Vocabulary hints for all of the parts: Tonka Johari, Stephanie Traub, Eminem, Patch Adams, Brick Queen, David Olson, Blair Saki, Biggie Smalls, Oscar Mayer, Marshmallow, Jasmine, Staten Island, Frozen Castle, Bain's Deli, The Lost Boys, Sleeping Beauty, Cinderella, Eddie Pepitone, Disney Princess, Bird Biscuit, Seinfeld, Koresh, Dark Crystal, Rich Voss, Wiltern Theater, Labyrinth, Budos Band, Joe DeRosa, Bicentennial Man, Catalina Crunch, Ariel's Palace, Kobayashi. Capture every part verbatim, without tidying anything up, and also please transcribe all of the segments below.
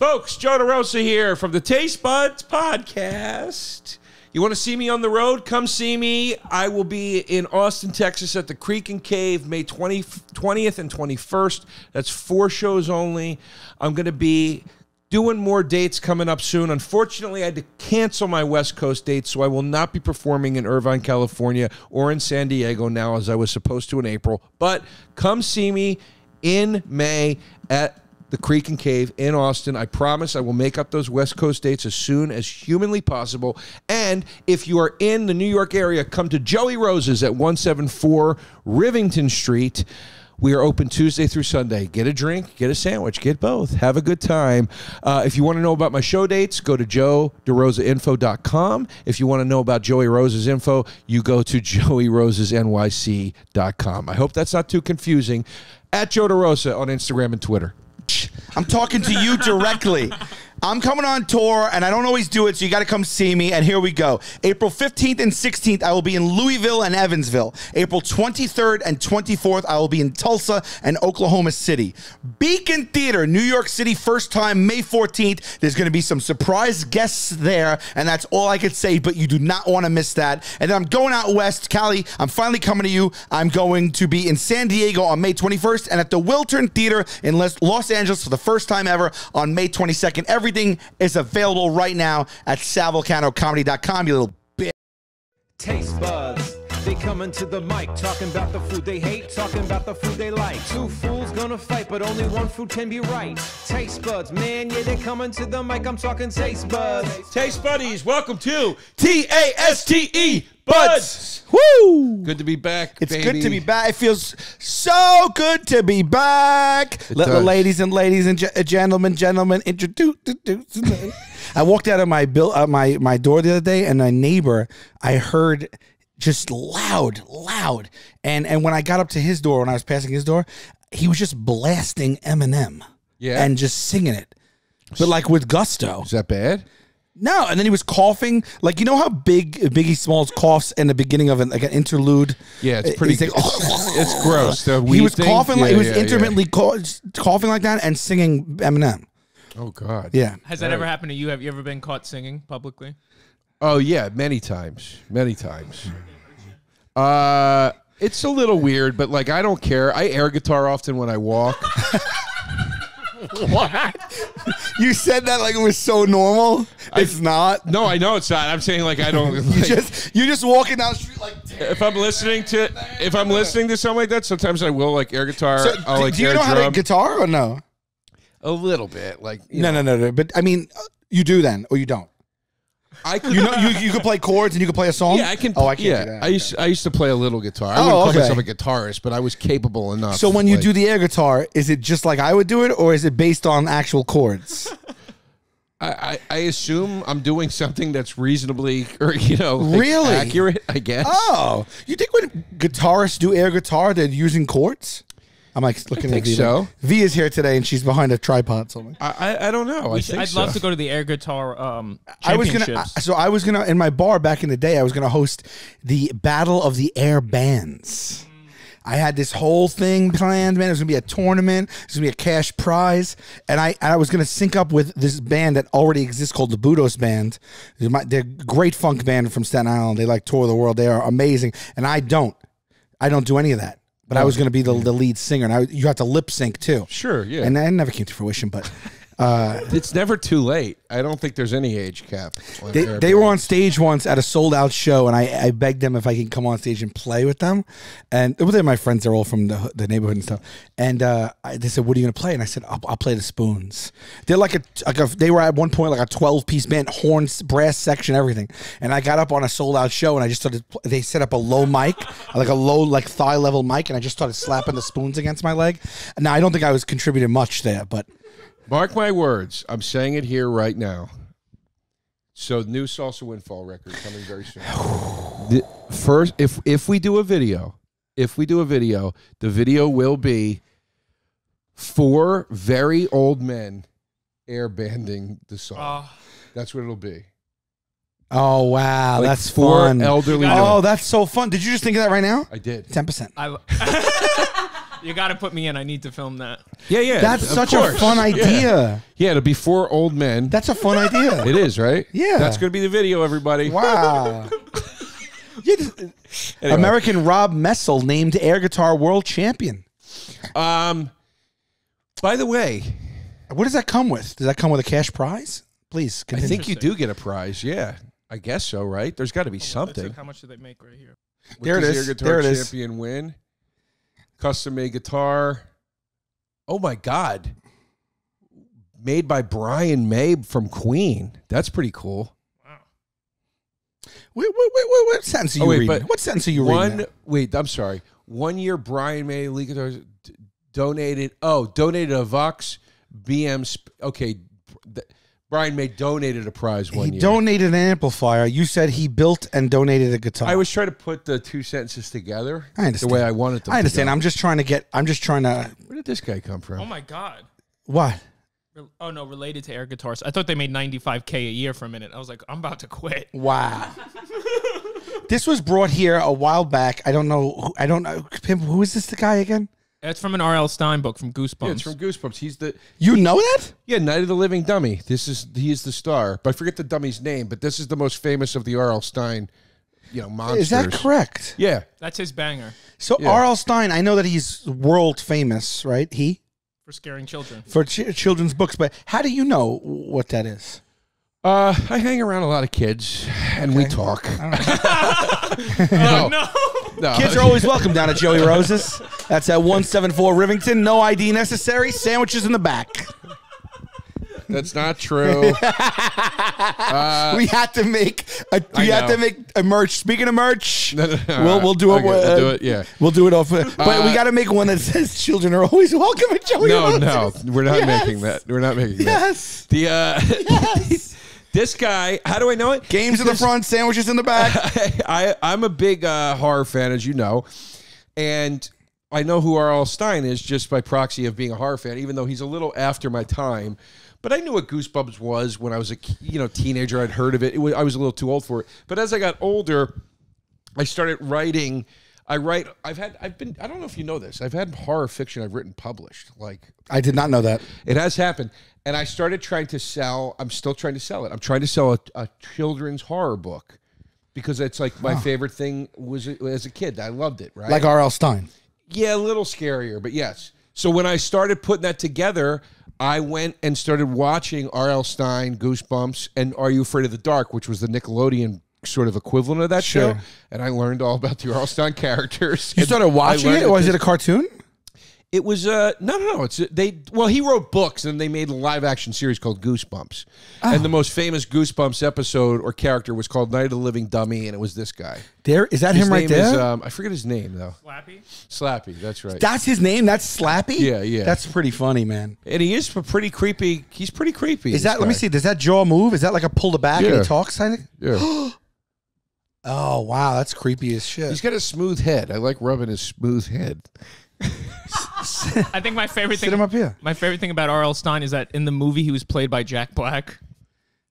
Folks, Joe DeRosa here from the Taste Buds Podcast. You want to see me on the road? Come see me. I will be in Austin, Texas at the Creek and Cave, May twentieth and twenty-first. That's four shows only. I'm going to be doing more dates coming up soon. Unfortunately, I had to cancel my West Coast date, so I will not be performing in Irvine, California or in San Diego now as I was supposed to in April. But come see me in May at the Creek and Cave in Austin. I promise I will make up those West Coast dates as soon as humanly possible. And if you are in the New York area, come to Joey Rose's at one seventy-four Rivington Street. We are open Tuesday through Sunday. Get a drink, get a sandwich, get both. Have a good time. Uh, if you want to know about my show dates, go to Joe DeRosa Info dot com. If you want to know about Joey Rose's info, you go to Joey Roses N Y C dot com. I hope that's not too confusing. At Joe DeRosa on Instagram and Twitter. I'm talking to you directly. I'm coming on tour, and I don't always do it, so you got to come see me, and here we go. April fifteenth and sixteenth, I will be in Louisville and Evansville. April twenty-third and twenty-fourth, I will be in Tulsa and Oklahoma City. Beacon Theater, New York City, first time, May fourteenth. There's going to be some surprise guests there, and that's all I could say, but you do not want to miss that. And then I'm going out west. Cali, I'm finally coming to you. I'm going to be in San Diego on May twenty-first, and at the Wiltern Theater in Los Angeles for the first time ever on May twenty-second. Every Everything is available right now at sal vulcano comedy dot com, you little bitch. Taste buds, they coming to the mic, talking about the food they hate, talking about the food they like. Two fools gonna fight, but only one food can be right. Taste buds, man, yeah, they coming to the mic, I'm talking taste buds. Taste buddies, welcome to T A S T E, Buds. Woo! Good to be back, It's baby. good to be back. It feels so good to be back. It Let does. the ladies and ladies and gentlemen, gentlemen, introduce. I walked out of my, bill, uh, my, my door the other day, and my neighbor, I heard just loud, loud. And, and when I got up to his door, when I was passing his door, he was just blasting Eminem. Yeah. And just singing it. But like with gusto. Is that bad? No, and then he was coughing. Like, you know how big Biggie Smalls coughs in the beginning of an, like an interlude? Yeah, it's pretty... Like, it's, it's gross. The he was thing? coughing yeah, like... Yeah, he was yeah, intermittently yeah. coughing like that and singing Eminem. Oh, God. Yeah. Has that right. ever happened to you? Have you ever been caught singing publicly? Oh, yeah, many times. Many times. Uh, it's a little weird, but, like, I don't care. I air guitar often when I walk. What? You said that like it was so normal. It's I, not. No, I know it's not. I'm saying like I don't. Like, you just you just walking down the street like. If I'm listening to if I'm listening to something like that, sometimes I will like air guitar. So, I'll, like, do you air know drum. how to guitar or no? A little bit, like you no, know. no, no, no. But I mean, you do then, or you don't. I could, you know you you can play chords and you can play a song. Yeah, I can. Oh, I can't. Yeah, do that. I used I used to play a little guitar. I oh, wouldn't call okay. myself a guitarist, but I was capable enough. So when you do the air guitar, is it just like I would do it, or is it based on actual chords? I, I I assume I'm doing something that's reasonably, or you know, like really accurate. I guess. Oh, you think when guitarists do air guitar, they're using chords? I'm like looking I think at V. So. V is here today, and she's behind a tripod somewhere. I I, I don't know. I we, think I'd so. love to go to the air guitar. Um, I was gonna. So I was gonna in my bar back in the day. I was gonna host the Battle of the Air Bands. I had this whole thing planned, man. It was gonna be a tournament. It was gonna be a cash prize, and I and I was gonna sync up with this band that already exists called the Budos Band. They're, my, they're a great funk band from Staten Island. They like tour the world. They are amazing, and I don't. I don't do any of that. But I was going to be the, the lead singer, and I, you have to lip sync too. Sure, yeah. And that never came to fruition, but uh, it's never too late. I don't think there's any age cap. They, they were on stage once at a sold out show, and I, I begged them if I could come on stage and play with them. And well, they're my friends; they're all from the, the neighborhood and stuff. And uh, I, they said, "What are you going to play?" And I said, "I'll, I'll play the spoons." They're like a, like a they were at one point like a twelve piece band, horns, brass section, everything. And I got up on a sold out show, and I just started. They set up a low mic, like a low like thigh level mic, and I just started slapping the spoons against my leg. Now I don't think I was contributing much there, but. Mark my words. I'm saying it here right now. So new Salsa Windfall record coming very soon. The first, if if we do a video, if we do a video, the video will be four very old men airbanding the song. Uh, that's what it'll be. Oh wow, like that's four fun. elderly. Oh, men. That's so fun. Did you just think of that right now? I did. ten percent. I You got to put me in. I need to film that. Yeah, yeah. That's such course. a fun idea. Yeah. yeah, to be four old men. That's a fun idea. It is, right? Yeah. That's going to be the video, everybody. Wow. anyway. American Rob Messel named air guitar world champion. Um, by the way, what does that come with? Does that come with a cash prize? Please continue. I think you do get a prize. Yeah, I guess so, right? There's got to be oh, something. Like how much do they make right here? With there it is. Air guitar there it champion is. Win. Custom made guitar. Oh my God! Made by Brian May from Queen. That's pretty cool. Wow. Wait, wait, wait, wait. What sentence are you oh, wait, reading? What sentence are you one, reading? One. Wait, I'm sorry. One year, Brian May lead guitar donated. Oh, donated a Vox B M. Okay. Th Brian May donated a prize one he year. He donated an amplifier. You said he built and donated a guitar. I was trying to put the two sentences together. I understand. The way I wanted them I understand. To I'm just trying to get, I'm just trying to. Where did this guy come from? Oh, my God. What? Oh, no, related to air guitars. I thought they made ninety-five K a year for a minute. I was like, I'm about to quit. Wow. This was brought here a while back. I don't know. I don't know. Who is this the guy again? That's from an R L Stine book from Goosebumps. Yeah, it's from Goosebumps. He's the you know that? Yeah, Night of the Living Dummy. This is he is the star. But I forget the dummy's name. But this is the most famous of the R L Stine, you know, monsters. Is that correct? Yeah, that's his banger. So yeah. R L Stine, I know that he's world famous, right? He for scaring children for ch children's books. But how do you know what that is? Uh, I hang around a lot of kids, and okay. we talk. no. no. No. Kids are always welcome down at Joey Rose's. That's at one seventy-four Rivington. No I D necessary. Sandwiches in the back. That's not true. uh, we had to make a, we had to make a merch. Speaking of merch, no, no, no, we'll we'll do okay, it. We'll uh, do it. Yeah, we'll do it off. Uh, but we got to make one that says "Children are always welcome at Joey No, Rose's. No, we're not yes. making that. We're not making yes. that. The, uh, yes. This guy, how do I know it? Games in the front, sandwiches in the back. I, I, I'm a big uh, horror fan, as you know. And I know who R L Stine is just by proxy of being a horror fan, even though he's a little after my time. But I knew what Goosebumps was when I was a you know teenager. I'd heard of it. It was, I was a little too old for it. But as I got older, I started writing. I write. I've had. I've been. I don't know if you know this. I've had horror fiction I've written published. Like I did not know that. It has happened, and I started trying to sell. I'm still trying to sell it. I'm trying to sell a, a children's horror book because it's like my huh. favorite thing was as a kid. I loved it. Right, like R L Stine. Yeah, a little scarier, but yes. So when I started putting that together, I went and started watching R L Stine, Goosebumps, and Are You Afraid of the Dark, which was the Nickelodeon sort of equivalent of that sure. show, and I learned all about the R L Stine characters. You started watching it, or is it a cartoon? It was uh no no no. It's they well he wrote books and they made a live action series called Goosebumps, oh. and the most famous Goosebumps episode or character was called Night of the Living Dummy, and it was this guy. There is that his him right there. Is, um, I forget his name though. Slappy. Slappy. That's right. That's his name. That's Slappy. Yeah yeah. That's pretty funny, man. And he is pretty creepy. He's pretty creepy. Is that guy. Let me see? Does that jaw move? Is that like a pull the back yeah. and he talks? Kind of? Yeah. Oh, wow. That's creepy as shit. He's got a smooth head. I like rubbing his smooth head. I think my favorite thing Sit him up here. My favorite thing about R L Stine is that in the movie, he was played by Jack Black.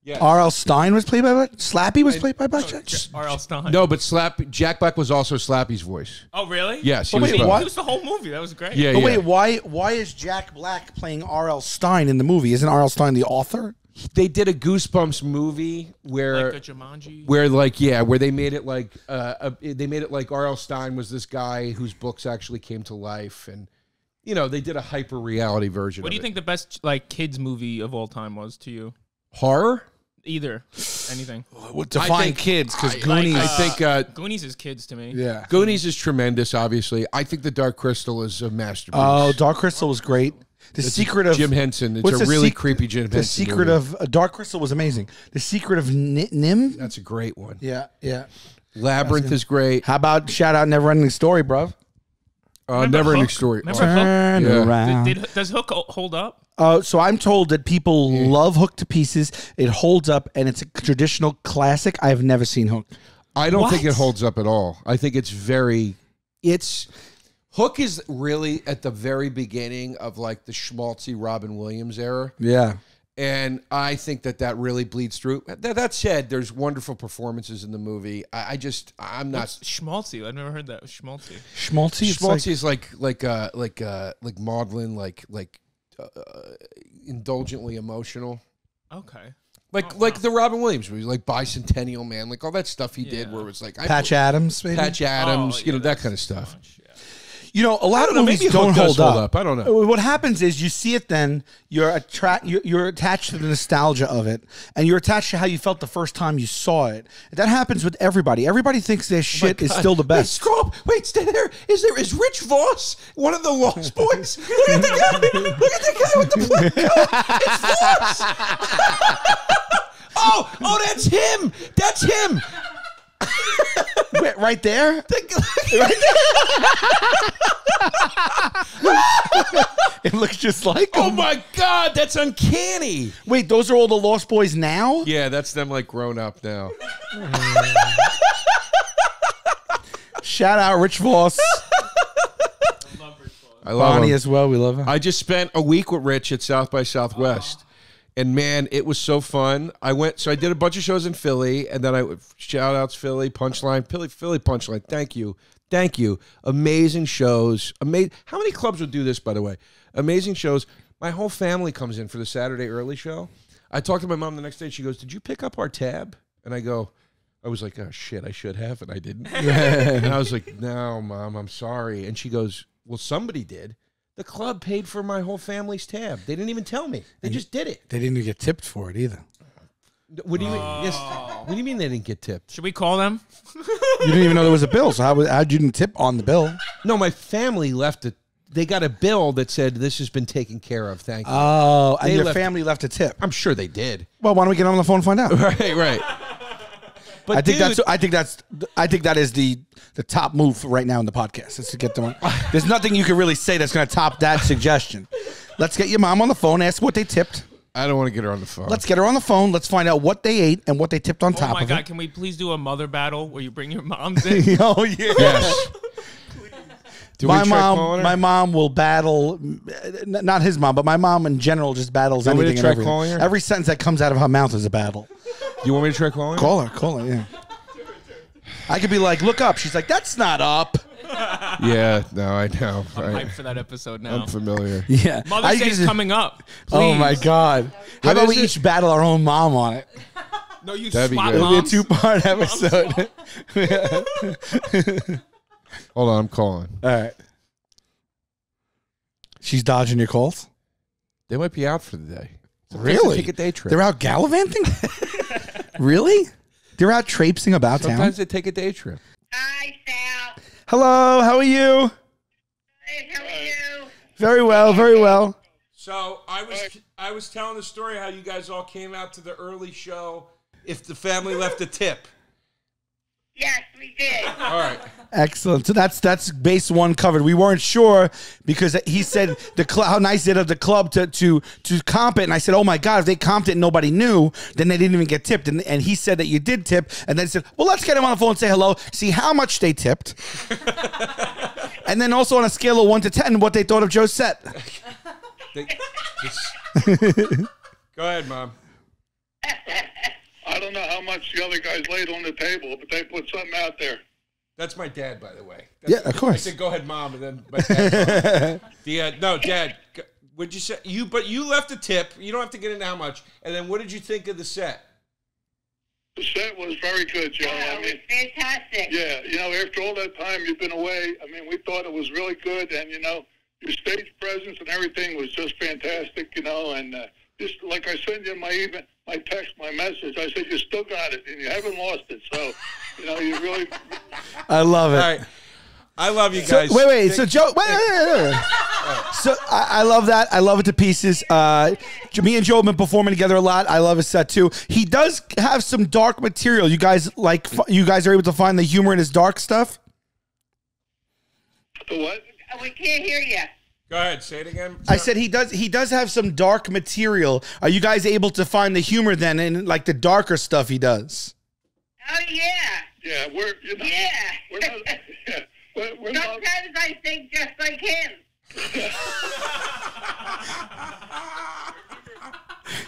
Yeah. R L Stine was played by what? Slappy was I, played by no, Jack? R L Stine. No, but Slappy, Jack Black was also Slappy's voice. Oh, really? Yes. He, but was, wait, what? He was the whole movie. That was great. Yeah, but yeah. wait, why, why is Jack Black playing R L Stine in the movie? Isn't R L Stine the author? They did a Goosebumps movie where, like a Jumanji, where like yeah, where they made it like uh, a, they made it like R L Stine was this guy whose books actually came to life, and you know they did a hyper reality version. What do you think the best like kids movie of all time was to you? Horror, either anything. Define kids because Goonies. Like, uh, I think uh, Goonies is kids to me. Yeah, Goonies is tremendous. Obviously, I think the Dark Crystal is a masterpiece. Oh, Dark Crystal was great. The it's secret of Jim Henson. It's a really creepy Jim Henson. The secret movie. of uh, Dark Crystal was amazing. The secret of N Nim. That's a great one. Yeah, yeah. Labyrinth gonna... is great. How about shout out Never Ending Story, bruv? Uh, Never Ending Story. Remember Turn Hook? Yeah. Around. Did, did, does Hook hold up? Uh, so I'm told that people yeah. love Hook to pieces. It holds up, and it's a traditional classic. I have never seen Hook. I don't what? think it holds up at all. I think it's very, it's. Hook is really at the very beginning of like the schmaltzy Robin Williams era. Yeah. And I think that that really bleeds through. That, that said, there's wonderful performances in the movie. I, I just, I'm not What's schmaltzy. I've never heard that schmaltzy. Schmaltzy. Schmaltzy like, is like like uh, like uh, like maudlin, like like uh, indulgently emotional. Okay. Like oh, like wow. the Robin Williams movies, like Bicentennial Man, like all that stuff he yeah. did, where it was like Patch I, Adams, maybe? Patch Adams, oh, you yeah, know that kind of stuff. Much, yeah. You know, a lot of movies maybe don't hold up. hold up. I don't know. What happens is you see it, then you're attract, you're, you're attached to the nostalgia of it, and you're attached to how you felt the first time you saw it. That happens with everybody. Everybody thinks their shit oh is still the best. Wait, scroll up. Wait, stay there. Is there is Rich Voss one of the Lost Boys? Look at the guy. Look at the guy with the black coat. It's Voss. oh, oh, that's him. That's him. Wait, right there? Right there? It looks just like him. Oh my God, that's uncanny. Wait, those are all the Lost Boys now? Yeah, that's them like grown up now. Shout out Rich Voss. I love Rich Voss. I love Bonnie him. as well, we love him. I just spent a week with Rich at South by Southwest. Oh. And man, it was so fun. I went, so I did a bunch of shows in Philly, and then I shout outs Philly Punchline, Philly Philly Punchline. Thank you, thank you. Amazing shows. Amazing. How many clubs would do this, by the way? Amazing shows. My whole family comes in for the Saturday early show. I talked to my mom the next day. She goes, "Did you pick up our tab?" And I go, I was like, "Oh shit, I should have, and I didn't." And I was like, "No, Mom, I'm sorry." And she goes, "Well, somebody did." The club paid for my whole family's tab. They didn't even tell me. They and just did it. They didn't get tipped for it either. What do you oh. yes, What do you mean they didn't get tipped? Should we call them? You didn't even know there was a bill, so how would you didn't tip on the bill? No, my family left it. They got a bill that said this has been taken care of. Thank you. Oh, they and your left, family left a tip. I'm sure they did. Well, why don't we get on the phone and find out? Right, right. But I dude, think that's I think that's I think that is the the top move right now in the podcast. Is to get them on. There's nothing you can really say that's going to top that suggestion. Let's get your mom on the phone. Ask what they tipped. I don't want to get her on the phone. Let's get her on the phone. Let's find out what they ate and what they tipped on oh top of it. Oh my God! Can we please do a mother battle where you bring your moms in? Oh yeah. Yes. Do my mom, my mom will battle, not his mom, but my mom in general just battles do anything and everything. Every sentence that comes out of her mouth is a battle. Do you want me to try calling her? Call her, call her, yeah. I could be like, look up. She's like, that's not up. Yeah, no, I know. I'm hyped for that episode now. I'm familiar. Yeah. Mother's Day's coming up. Please. Oh, my God. How about we it? each battle our own mom on it? No, you That'd swap be moms. It'll be a two-part episode. Hold on, I'm calling. All right. She's dodging your calls? They might be out for the day. Sometimes really? They take a day trip. They're out gallivanting? Really? They're out traipsing about Sometimes town? Sometimes they take a day trip. Hi, Sal. Hello, how are you? Hey, how are you? Very well, very well. So I was I was telling the story how you guys all came out to the early show if the family left a tip. Yes, we did. All right. Excellent. So that's that's base one covered. We weren't sure because he said the how nice it of the club to to to comp it, and I said, oh my God, if they comped it and nobody knew, then they didn't even get tipped. And and he said that you did tip, and then said, well, let's get him on the phone and say hello, see how much they tipped, and then also on a scale of one to ten, what they thought of Joe's set. They, go ahead, Mom. I don't know how much the other guys laid on the table, but they put something out there. That's my dad, by the way. That's yeah, of course. I said, "Go ahead, Mom," and then my dad. the, uh, no, Dad, would you say you? But you left a tip. You don't have to get into how much. And then, what did you think of the set? The set was very good, Joe. Yeah, I mean, it was fantastic. Yeah, you know, after all that time you've been away, I mean, we thought it was really good, and you know, your stage presence and everything was just fantastic, you know, and uh, just like I sent you my even. I text my message. I said, you still got it, and you haven't lost it. So, you know, you really... I love it. All right. I love you guys. So, wait, wait. Thanks. So, Joe... Wait, wait, wait, wait. So, I, I love that. I love it to pieces. Uh, me and Joe have been performing together a lot. I love his set, too. He does have some dark material. You guys, like, you guys are able to find the humor in his dark stuff? The what? We can't hear you. Go ahead, say it again. Sorry. I said he does. He does have some dark material. Are you guys able to find the humor then in like the darker stuff he does? Oh yeah. Yeah, we're you know, yeah. We're not, yeah, we're, we're Sometimes not... I think just like him.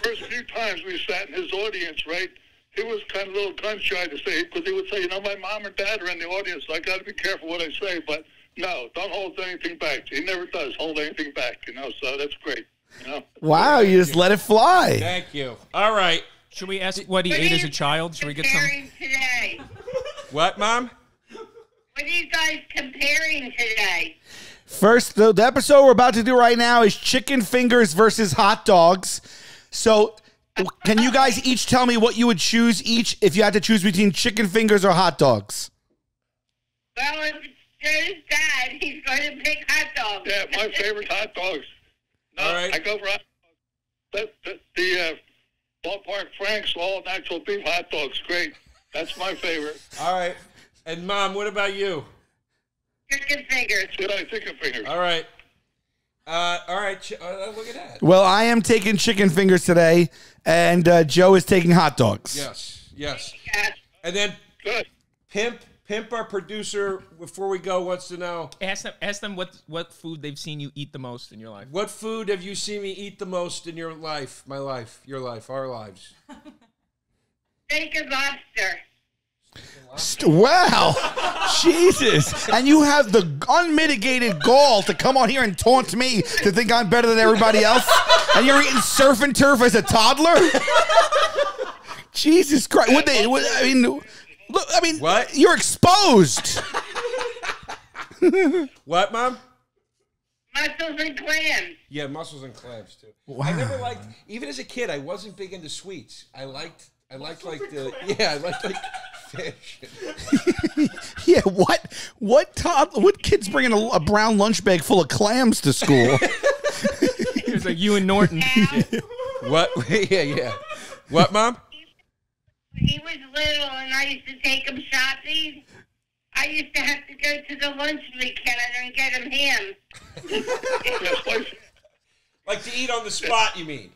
First few times we sat in his audience, right, he was kind of a little gun-shy to say, because he would say, you know, my mom and dad are in the audience, so I got to be careful what I say, but no, don't hold anything back. He never does hold anything back, you know, so that's great. You know? Wow, you just let it fly. Thank you. All right. Should we ask what he what ate as a child? Should we get some? Today? What, Mom? What are you guys comparing today? First, the, the episode we're about to do right now is chicken fingers versus hot dogs. So can you guys each tell me what you would choose each if you had to choose between chicken fingers or hot dogs? Well, if Joe's dad, he's going to pick hot dogs. Yeah, my favorite hot dogs. No, all right. I go for hot dogs. The, the, the uh, Ballpark Frank's all natural beef hot dogs. Great. That's my favorite. All right. And, Mom, what about you? Chicken fingers. Yeah, chicken fingers. All right. Uh, all right. Uh, look at that. Well, I am taking chicken fingers today, and uh, Joe is taking hot dogs. Yes. Yes. And then Good. Pimp, Pimp, our producer, before we go, wants to know. Ask them, ask them what, what food they've seen you eat the most in your life. What food have you seen me eat the most in your life? My life, your life, our lives. Steak and lobster. Wow. Jesus. And you have the unmitigated gall to come on here and taunt me to think I'm better than everybody else. And you're eating surf and turf as a toddler? Jesus Christ. What they what, I mean look, I mean what? You're exposed. What, Mom? Mussels and clams. Yeah, mussels and clams too. Wow. I never liked, even as a kid, I wasn't big into sweets. I liked I liked like the yeah, I liked like fish. Yeah, what what top, what kid's bringing a, a brown lunch bag full of clams to school? It's like you and Norton. Yeah. What? Yeah, yeah. What, Mom? He was little, and I used to take him shopping. I used to have to go to the lunch weekend and get him ham. Like to eat on the spot, you mean?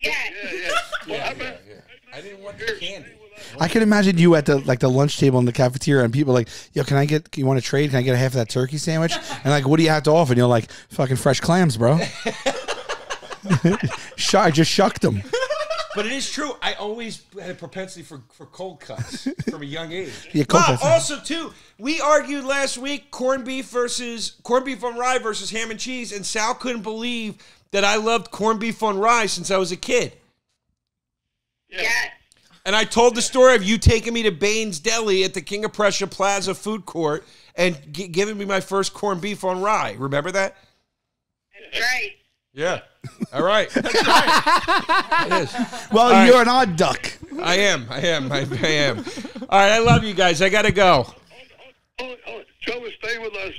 Yeah. Yeah, yeah. Well, yeah, yeah, yeah. I didn't want the candy. I can imagine you at the like the lunch table in the cafeteria, and people are like, "Yo, can I get? You want to trade? Can I get a half of that turkey sandwich?" And like, what do you have to offer? And you're like, "Fucking fresh clams, bro." I just shucked them. But it is true. I always had a propensity for for cold cuts from a young age. Yeah, cold cuts. Also, too, we argued last week corned beef versus corned beef on rye versus ham and cheese, and Sal couldn't believe that I loved corned beef on rye since I was a kid. Yeah. And I told the story of you taking me to Bain's Deli at the King of Prussia Plaza food court and g giving me my first corned beef on rye. Remember that? That's right. Yeah. All right. That's right. It is. Well, right. You're an odd duck. I am. I am. I, I am. All right. I love you guys. I got to go. Oh, oh, Joe was staying with us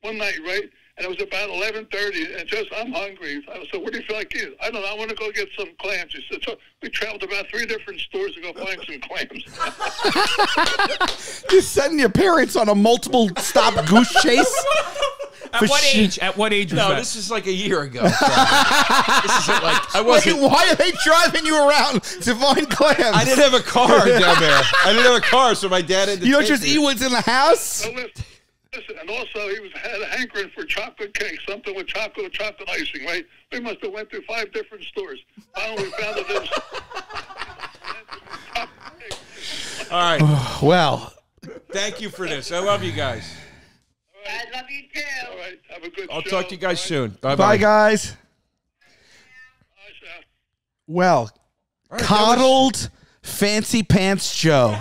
one night, right? And it was about eleven thirty, and just, I'm hungry. I said, what do you feel like eating? I don't know. I want to go get some clams. He said, so we traveled about three different stores to go find some clams. You're sending your parents on a multiple-stop goose chase? At what age? At what age was that? No, this is like a year ago. This isn't like, I wasn't. Wait, why are they driving you around to find clams? I didn't have a car down there. I didn't have a car, so my dad had to You don't just eat what's in the house? Listen, and also he was had a hankering for chocolate cake, something with chocolate, with chocolate icing, right? We must have went through five different stores. Finally, we found it. Was all right. Well, thank you for this. I love you guys. Right. I love you too. All right. Have a good I'll show. talk to you guys right. soon. Bye, bye, bye, guys. Bye, Sal. Well, right, coddled, was... fancy pants, Joe.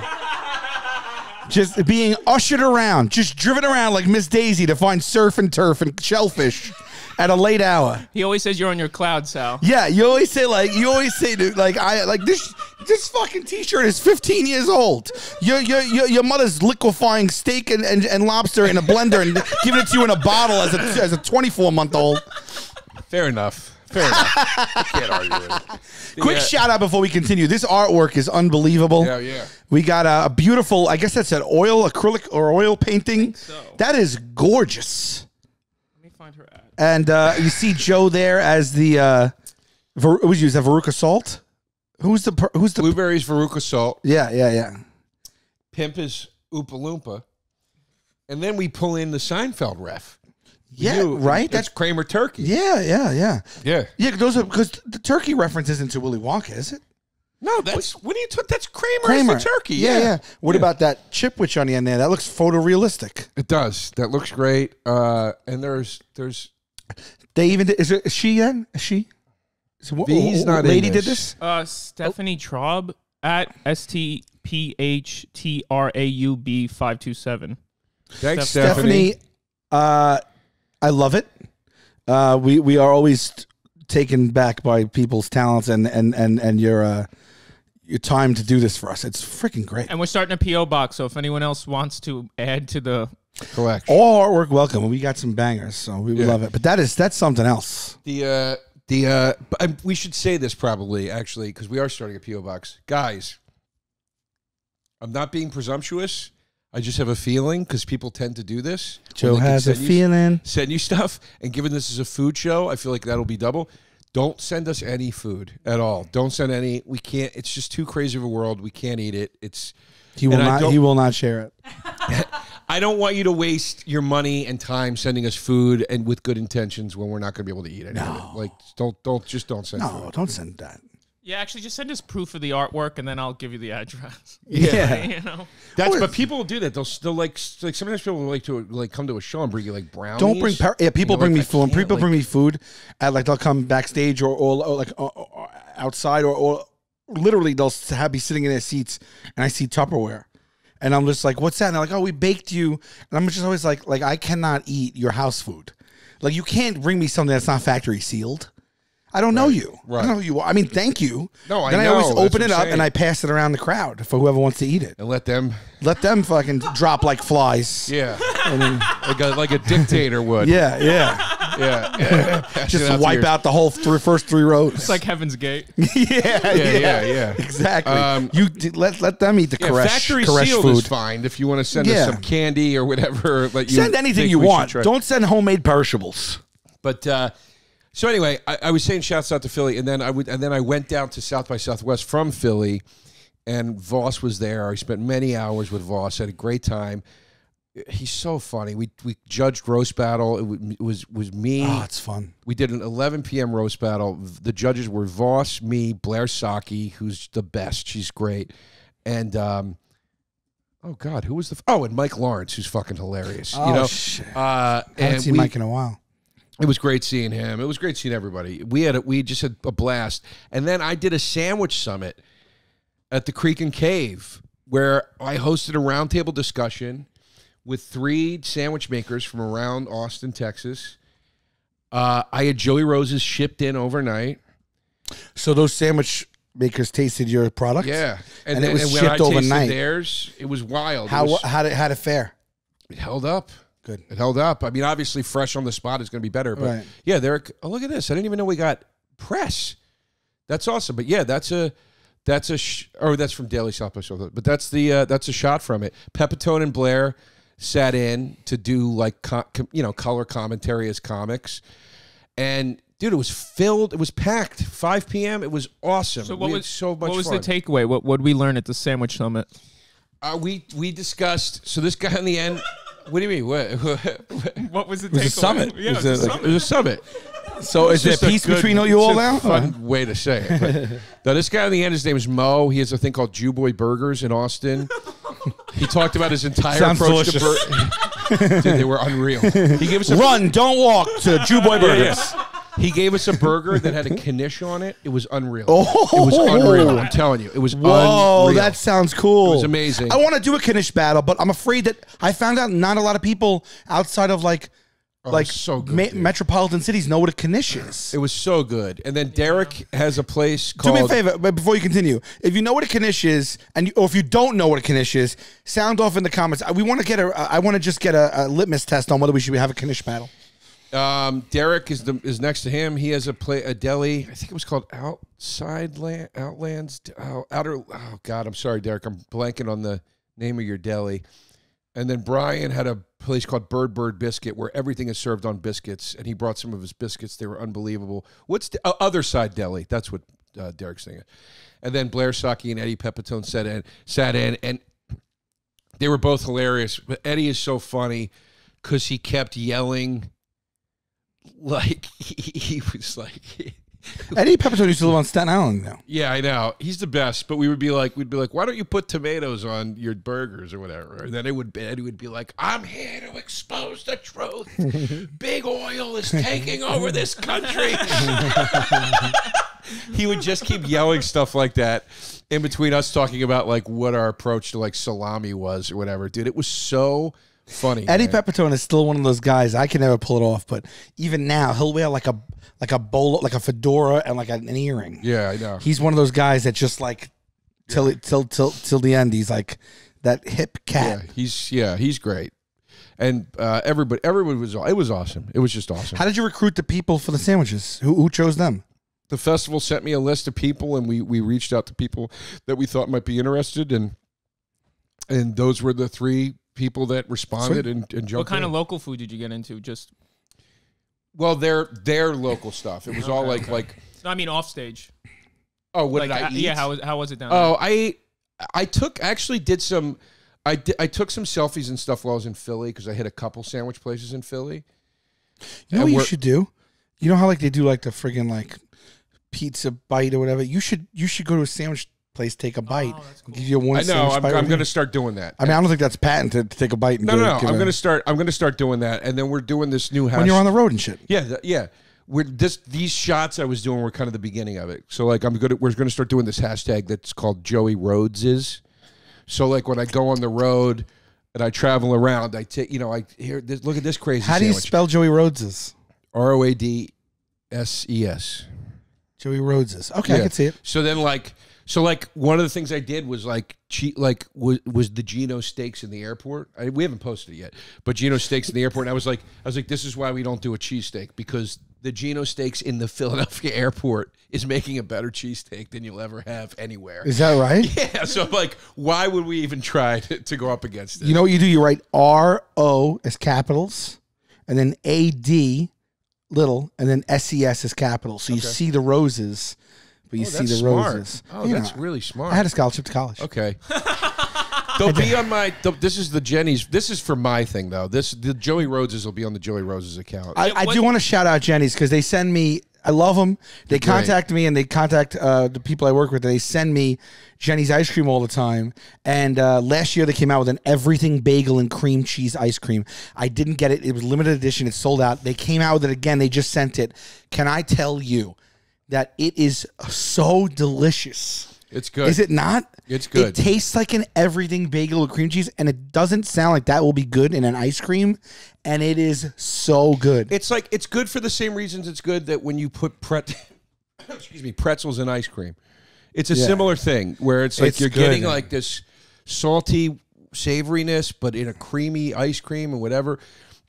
Just being ushered around, just driven around like Miss Daisy to find surf and turf and shellfish at a late hour. He always says you're on your cloud, Sal. Yeah, you always say like you always say dude, like I like this this fucking t-shirt is fifteen years old. Your your your, your mother's liquefying steak and, and, and lobster in a blender and giving it to you in a bottle as a as a twenty-four month old. Fair enough. Fair enough. I can't argue with it. Quick yeah. shout out before we continue. This artwork is unbelievable. Yeah, yeah. We got a, a beautiful, I guess that's an oil, acrylic or oil painting. So. That is gorgeous. Let me find her ad. And uh, you see Joe there as the, uh, Ver what was you, is that Veruca Salt? Who's the, who's the? Blueberries Veruca Salt. Yeah, yeah, yeah. Pimp is Oompa Loompa. And then we pull in the Seinfeld ref. Yeah, you, right? It's That's Kramer turkey. Yeah, yeah, yeah. Yeah. Yeah, those are, because the turkey reference isn't to Willy Wonka, is it? No, that's what, what are you talking? That's Kramer, Kramer. As the turkey. Yeah, yeah. yeah. What yeah. about that chipwich on the end there? That looks photorealistic. It does. That looks great. Uh, and there's there's they even did, is it is she in? Is she? Is, what, V's what, not lady in this. Did this? Uh, Stephanie oh. Traub at S T P H T R A U B five two seven. Thanks, Stephanie. Stephanie uh, I love it. Uh, we we are always taken back by people's talents and and and and your. Uh, Your time to do this for us. It's freaking great. And we're starting a P O box, so if anyone else wants to add to the collection, all artwork welcome. We got some bangers, so we yeah. love it. But that is that's something else. The uh, the uh, I, we should say this probably actually because we are starting a P O box, guys. I'm not being presumptuous. I just have a feeling because people tend to do this. Joe has a feeling. Send you stuff, and given this is a food show, I feel like that'll be double. Don't send us any food at all. Don't send any. We can't. It's just too crazy of a world. We can't eat it. It's he will not. He will not share it. I don't want you to waste your money and time sending us food and with good intentions when we're not going to be able to eat it. No, like don't don't just don't send. No, food. Don't send that. Yeah, actually, just send us proof of the artwork, and then I'll give you the address. Yeah, you know that's. But people will do that. They'll still like like sometimes people will like to like come to a show and bring you like brownies. Don't bring yeah. People you know, bring like, me food. People like, bring me food. At like they'll come backstage or or, or like or, or outside or or literally they'll have me sitting in their seats, and I see Tupperware, and I'm just like, what's that? And they're like, oh, we baked you, and I'm just always like, like I cannot eat your house food. Like you can't bring me something that's not factory sealed. I don't right. know you. Right. I don't know who you are. I mean, thank you. No, I then know. Then I always open it up saying. And I pass it around the crowd for whoever wants to eat it. And let them... Let them fucking drop like flies. Yeah. I mean, like, a, like a dictator would. Yeah, yeah. yeah. yeah. Just out wipe your... out the whole th first three rows. It's like Heaven's Gate. yeah, yeah, yeah, yeah, yeah. Exactly. Um, you let, let them eat the yeah, Koresh, factory Koresh sealed food. Is fine if you want to send yeah. us some candy or whatever. Like you send anything you want. Don't send homemade perishables. But... uh So anyway, I, I was saying shouts out to Philly, and then I would, and then I went down to South by Southwest from Philly, and Voss was there. I spent many hours with Voss. Had a great time. He's so funny. We we judged roast battle. It was it was, was me. Oh, it's fun. We did an eleven p m roast battle. The judges were Voss, me, Blair Saki, who's the best. She's great, and um, oh God, who was the f oh and Mike Lawrence, who's fucking hilarious. Oh you know? Shit! Uh, I haven't seen we, Mike in a while. It was great seeing him. It was great seeing everybody. We had a, we just had a blast. And then I did a sandwich summit at the Creek and Cave where I hosted a roundtable discussion with three sandwich makers from around Austin, Texas. Uh, I had Joey Rose's shipped in overnight. So those sandwich makers tasted your product? Yeah. And, and then, it was and shipped when I overnight. Theirs, it was wild. How, it was, how, did, how did it fare? It held up. Good. It held up. I mean, obviously, fresh on the spot is going to be better. But right. yeah, there. Oh, look at this! I didn't even know we got press. That's awesome. But yeah, that's a, that's a. Sh oh, that's from Daily South by Southwest. But that's the uh, that's a shot from it. Pepitone and Blair sat in to do like co com you know color commentary as comics, and dude, it was filled. It was packed. five p m It was awesome. So what we was so much? What was fun. The takeaway? What what we learn at the sandwich summit? Uh, we we discussed. So this guy in the end. What do you mean? What, what, what was the takeaway? It was a summit. Yeah, it was, it was, a, summit. Like, it was a summit. So is there peace between all you all now? Fun way to say it. But, now, this guy in the end, his name is Mo. He has a thing called Jew Boy Burgers in Austin. He talked about his entire Sounds approach delicious. To burgers. Dude, they were unreal. He gave us a Run, don't walk to Jew Boy Burgers. Yeah, yeah. He gave us a burger that had a knish on it. It was unreal. Oh. It was unreal. I'm telling you. It was Whoa, unreal. That sounds cool. It was amazing. I want to do a knish battle, but I'm afraid that I found out not a lot of people outside of like oh, like so good, me dude. metropolitan cities know what a knish is. It was so good. And then Derek has a place called... Do me a favor, but before you continue, if you know what a knish is, and you, or if you don't know what a knish is, sound off in the comments. We want to get a... I want to just get a, a litmus test on whether we should have a knish battle. Um, Derek is the is next to him. He has a play a deli. I think it was called Outside Land Outlands oh, Outer. Oh God, I'm sorry, Derek. I'm blanking on the name of your deli. And then Brian had a place called Bird Bird Biscuit, where everything is served on biscuits. And he brought some of his biscuits. They were unbelievable. What's the, uh, Other Side Deli? That's what uh, Derek's saying. And then Blair Saki and Eddie Pepitone sat in, sat in, and they were both hilarious. But Eddie is so funny because he kept yelling. like he, he was like Eddie Pepitone used to live on Staten Island now. Yeah, I know. He's the best. But we would be like, we'd be like, why don't you put tomatoes on your burgers or whatever? And then it would be, Eddie would be like, I'm here to expose the truth. Big oil is taking over this country. He would just keep yelling stuff like that in between us talking about like what our approach to like salami was or whatever. Dude, it was so funny. Eddie Pepitone is still one of those guys. I can never pull it off, but even now he'll wear like a like a bolo, like a fedora, and like an earring. Yeah, I know. He's one of those guys that just like till yeah. till till till the end. He's like that hip cat. Yeah, he's yeah, he's great. And uh, everybody, everybody was. It was awesome. It was just awesome. How did you recruit the people for the sandwiches? Who who chose them? The festival sent me a list of people, and we we reached out to people that we thought might be interested, and and those were the three people that responded and, and jumped. What kind in. of local food did you get into? Just well, their their local stuff. It was okay, all like okay. like. No, I mean, off stage. Oh, what like, did I eat? Yeah, how was how was it down? Oh, there? I I took actually did some. I did, I took some selfies and stuff while I was in Philly because I hit a couple sandwich places in Philly. You know what you should do? You know how like they do like the friggin' like pizza bite or whatever. You should you should go to a sandwich place, take a bite. Oh, cool. Give you one I know. I'm, I'm going to start doing that. I mean, I don't think that's patented to take a bite. And no, no, no. I'm going to start. I'm going to start doing that, and then we're doing this new house when you're on the road and shit. Yeah, yeah. We're just these shots I was doing were kind of the beginning of it. So like I'm good. We're going to start doing this hashtag that's called Joey Rose's. So like when I go on the road and I travel around, I take you know I here this, look at this crazy. How do you sandwich. spell Joey Rose's? R O A D S E S. Joey Rose's. Okay, yeah. I can see it. So then like. So like one of the things I did was like cheat like was, was the Gino's Steaks in the airport. I, we haven't posted it yet, but Gino's Steaks in the airport. And I was like, I was like, this is why we don't do a cheesesteak, because the Gino's Steaks in the Philadelphia airport is making a better cheesesteak than you'll ever have anywhere. Is that right? Yeah. So I'm like, why would we even try to, to go up against it? You know what you do? You write R O as capitals, and then A D little, and then S E S as capitals. So okay. you see the roses. But you oh, see the smart. roses. Oh, you that's know, really smart. I had a scholarship to college. Okay. They'll be on my. This is the Jenny's. This is for my thing though. This the Joey Rose's will be on the Joey Rose's account. I, I do want to shout out Jenny's because they send me. I love them. They Great. contact me and they contact uh, the people I work with. They send me Jenny's ice cream all the time. And uh, last year they came out with an everything bagel and cream cheese ice cream. I didn't get it. It was limited edition. It sold out. They came out with it again. They just sent it. Can I tell you? That it is so delicious. It's good. Is it not? It's good. It tastes like an everything bagel with cream cheese, and it doesn't sound like that will be good in an ice cream, and it is so good. It's like it's good for the same reasons it's good that when you put pret excuse me, pretzels in ice cream. It's a yeah. similar thing where it's like it's you're good. getting like this salty savoriness, but in a creamy ice cream and whatever.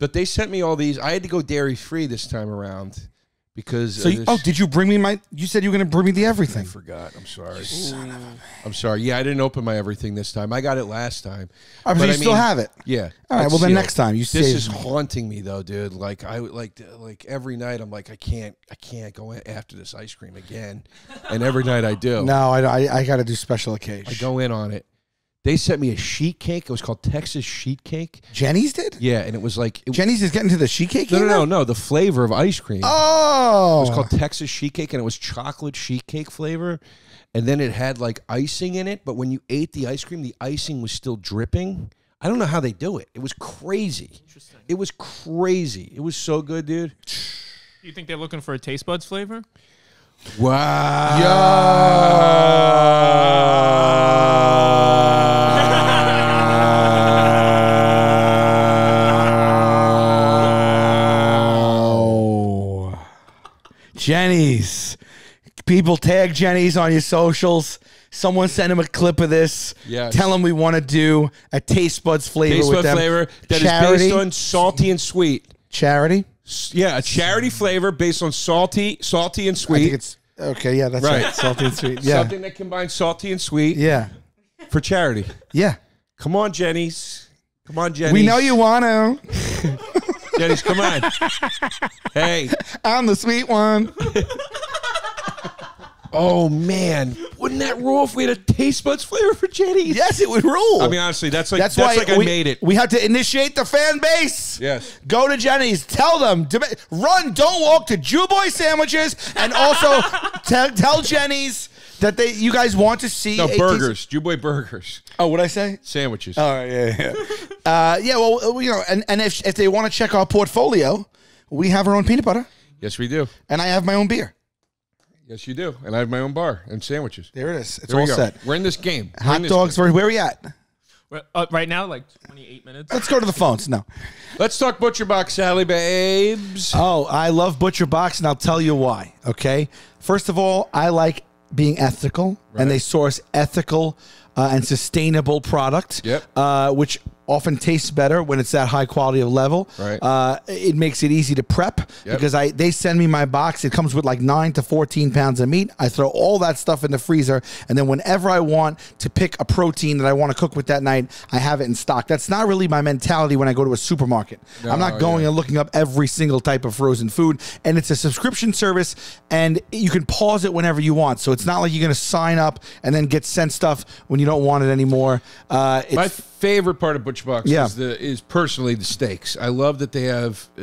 But they sent me all these. I had to go dairy free this time around. Because so you, oh, did you bring me my? You said you were going to bring me the everything. I forgot. I'm sorry. Son of a man. I'm sorry. Yeah, I didn't open my everything this time. I got it last time. All right, but so you I still mean, have it. Yeah. All right. Well, then next time you. This is me. haunting me though, dude. Like I like like every night. I'm like I can't I can't go in after this ice cream again, and every night I do. No, I I, I got to do special occasion. I go in on it. They sent me a sheet cake. It was called Texas Sheet Cake. Jenny's did? Yeah, and it was like... It Jenny's is getting to the sheet cake? No, no, no, no. The flavor of ice cream. Oh! It was called Texas Sheet Cake, and it was chocolate sheet cake flavor. And then it had, like, icing in it. But when you ate the ice cream, the icing was still dripping. I don't know how they do it. It was crazy. Interesting. It was crazy. It was so good, dude. Do you think they're looking for a Taste Buds flavor? Wow. Yo. Jenny's. People tag Jenny's on your socials. Someone send him a clip of this. Yes. Tell him we want to do a Taste Buds flavor Taste with Bud them. flavor that charity. is based on salty and sweet. Charity? Yeah, a charity flavor based on salty, salty and sweet. I think it's, okay, yeah, that's right. right. Salty and sweet. Yeah. Something that combines salty and sweet. Yeah. For charity. Yeah. Come on, Jenny's. Come on, Jenny's. We know you want to. Jenny's, come on. Hey. I'm the sweet one. Oh, man. What Wouldn't that rule if we had a Taste Buds flavor for Jenny's? Yes, it would rule. I mean, honestly, that's like, that's that's why like we, I made it. We have to initiate the fan base. Yes. Go to Jenny's. Tell them. To, run, don't walk to Jew Boy Sandwiches. And also tell Jenny's that they you guys want to see. No, burgers. Jew Boy Burgers. Oh, what'd I say? Sandwiches. Oh, right, yeah, yeah. uh, yeah, well, you know, and, and if, if they want to check our portfolio, we have our own peanut butter. Yes, we do. And I have my own beer. Yes, you do. And I have my own bar and sandwiches. There it is. It's all set. We're in this game. We're hot dogs. Game. Where are we at? We're, uh, right now, like twenty-eight minutes. Let's go to the phones. No. Let's talk Butcher Box, Sally Babes. Oh, I love Butcher Box, and I'll tell you why, okay? First of all, I like being ethical, right. and they source ethical uh, and sustainable product, yep. uh, which often tastes better when it's that high quality of level. Right. Uh, it makes it easy to prep yep. because I they send me my box. It comes with like nine to fourteen pounds of meat. I throw all that stuff in the freezer, and then whenever I want to pick a protein that I want to cook with that night, I have it in stock. That's not really my mentality when I go to a supermarket. No, I'm not going yeah. and looking up every single type of frozen food, and it's a subscription service, and you can pause it whenever you want. So it's not like you're going to sign up and then get sent stuff when you don't want it anymore. Uh, it's, my favorite part of Butcher Box yeah. is, the, is personally the steaks. I love that they have, uh,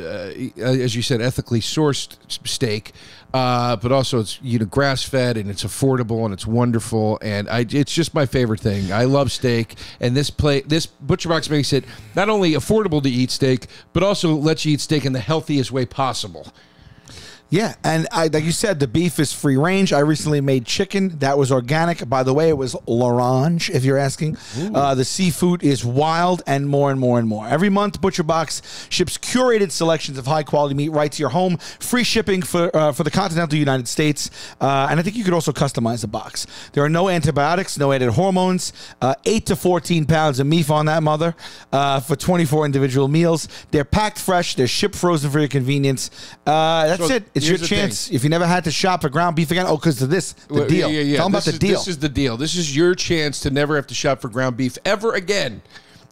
as you said, ethically sourced steak, uh, but also it's you know grass fed and it's affordable and it's wonderful, and I it's just my favorite thing. I love steak, and this play this Butcher Box makes it not only affordable to eat steak, but also lets you eat steak in the healthiest way possible. Yeah, and I, like you said, the beef is free range. I recently made chicken that was organic. By the way, it was l'orange, if you're asking. Uh, the seafood is wild, and more and more and more. Every month, Butcher Box ships curated selections of high-quality meat right to your home. Free shipping for uh, for the continental United States. Uh, and I think you could also customize the box. There are no antibiotics, no added hormones. Uh, eight to fourteen pounds of beef on that mother uh, for twenty-four individual meals. They're packed fresh. They're shipped frozen for your convenience. Uh, that's so it. It's Here's your chance thing. If you never had to shop for ground beef again. Oh, because of this, the well, deal. Yeah, yeah. Tell them about is, the deal. This is the deal. This is your chance to never have to shop for ground beef ever again.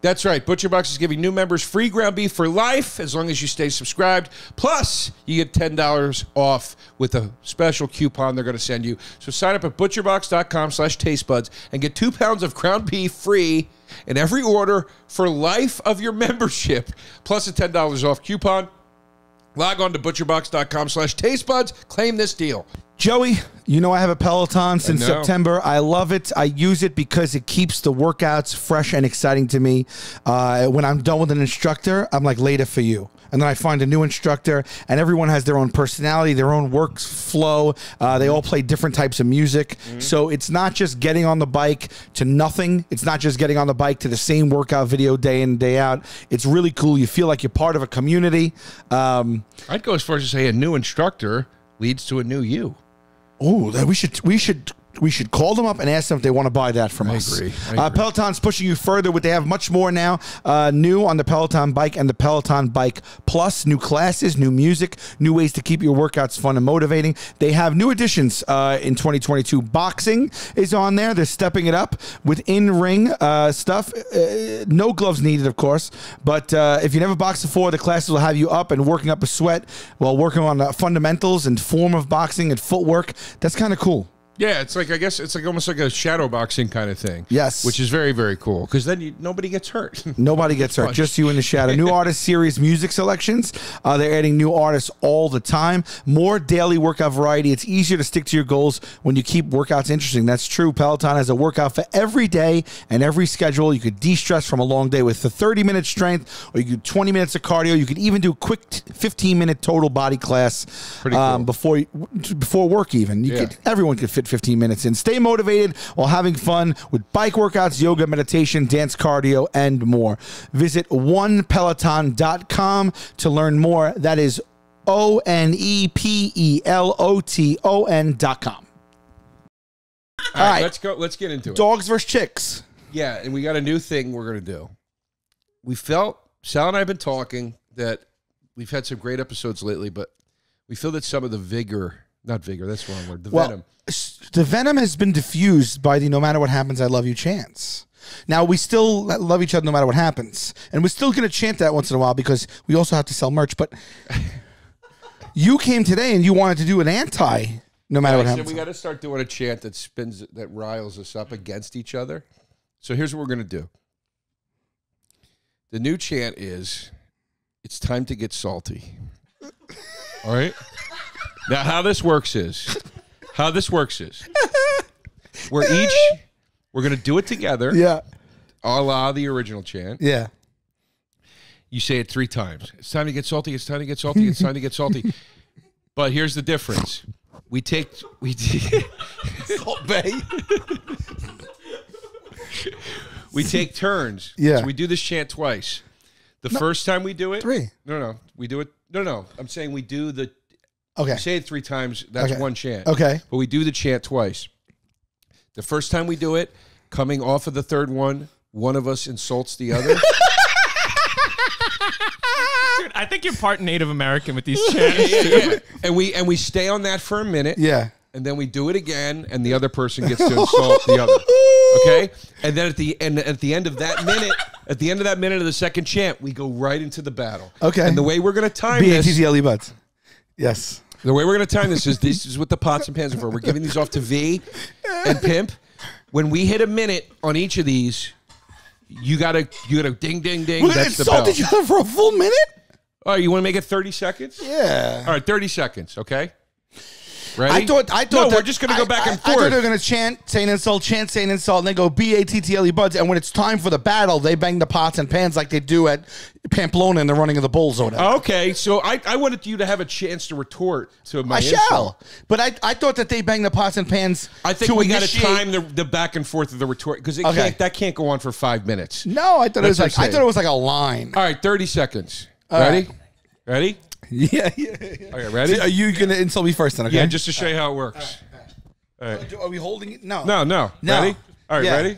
That's right. Butcher Box is giving new members free ground beef for life as long as you stay subscribed. Plus, you get ten dollars off with a special coupon they're going to send you. So sign up at butcher box dot com slash taste buds and get two pounds of ground beef free in every order for life of your membership. Plus a ten dollars off coupon. Log on to butcher box dot com slash taste buds. Claim this deal. Joey, you know I have a Peloton since I September. I love it. I use it because it keeps the workouts fresh and exciting to me. Uh, when I'm done with an instructor, I'm like, later for you. And then I find a new instructor, and everyone has their own personality, their own workflow. Uh, they all play different types of music. Mm-hmm. So it's not just getting on the bike to nothing. It's not just getting on the bike to the same workout video day in and day out. It's really cool. You feel like you're part of a community. Um, I'd go as far as to say a new instructor leads to a new you. Oh, that we should we should we should call them up and ask them if they want to buy that from I us. Agree. I agree. Uh, Peloton's pushing you further. With they have much more now. Uh, new on the Peloton Bike and the Peloton Bike Plus. New classes, new music, new ways to keep your workouts fun and motivating. They have new additions uh, in twenty twenty-two. Boxing is on there. They're stepping it up with in-ring uh, stuff. Uh, no gloves needed, of course. But uh, if you never boxed before, the classes will have you up and working up a sweat while working on the fundamentals and form of boxing and footwork. That's kind of cool. Yeah, it's like, I guess it's like almost like a shadow boxing kind of thing. Yes. Which is very, very cool because then you, nobody gets hurt. Nobody gets hurt. Just you in the shadow. New artist series music selections. Uh, they're adding new artists all the time. More daily workout variety. It's easier to stick to your goals when you keep workouts interesting. That's true. Peloton has a workout for every day and every schedule. You could de-stress from a long day with the thirty minute strength, or you could do twenty minutes of cardio. You could even do a quick fifteen minute total body class. Pretty cool. um, before, before work even. You yeah. could, everyone could fit fifteen minutes in. Stay motivated while having fun with bike workouts, yoga, meditation, dance, cardio, and more. Visit one peloton dot com to learn more. That is O N E P E L O T O N dot com. All, All right, right, let's go. Let's get into it. Dogs versus chicks. Yeah, and we got a new thing we're going to do. We felt, Sal and I have been talking that we've had some great episodes lately, but we feel that some of the vigor, not vigor, that's the wrong word, the well, venom. The venom has been diffused by the no matter what happens, I love you chants. Now, we still love each other no matter what happens. And we're still going to chant that once in a while because we also have to sell merch. But you came today and you wanted to do an anti No matter yeah, what happens. We got to start doing a chant that spins, that riles us up against each other. So here's what we're going to do. The new chant is, it's time to get salty. All right? Now, how this works is, how this works is, we're each, we're going to do it together. Yeah. A la the original chant. Yeah. You say it three times. It's time to get salty. It's time to get salty. It's time to get salty. But here's the difference. We take, we Salt Bay. We take turns. Yeah. So we do this chant twice. The no, first time we do it. Three. No, no. We do it. No, no. I'm saying we do the. Okay. We say it three times. That's okay. One chant. Okay. But we do the chant twice. The first time we do it, coming off of the third one, one of us insults the other. Dude, I think you're part Native American with these chants. Yeah, yeah, yeah. And we and we stay on that for a minute. Yeah. And then we do it again, and the other person gets to insult the other. Okay? And then at the and at the end of that minute, at the end of that minute of the second chant, we go right into the battle. Okay. And the way we're gonna time this B A T T L E butts. Yes. The way we're gonna time this is this is what the pots and pans are for. We're giving these off to V and Pimp. When we hit a minute on each of these, you gotta you gotta ding ding ding. We're gonna insult each other for a full minute? Oh, you want to make it thirty seconds? Yeah. All right, thirty seconds. Okay. Ready? I thought. I thought. No, we're just gonna go I, back and I, forth. I thought they were gonna chant, say an insult, chant, say an insult, and then go B A T T L E buds. And when it's time for the battle, they bang the pots and pans like they do at Pamplona in the running of the bulls or whatever. Okay, so I, I wanted you to have a chance to retort to my. I insult. shall, but I I thought that they bang the pots and pans. I think to we got to time the, the back and forth of the retort because okay. Can't, that can't go on for five minutes. No, I thought That's it was like I thought it was like a line. All right, thirty seconds. All ready, right. ready. Yeah, yeah, yeah. Okay, ready? So are you going to insult me first then, okay? Yeah, just to show all you how it works. All right. All right. All right. Are we holding it? No. No, no. no. Ready? All right, yeah. ready?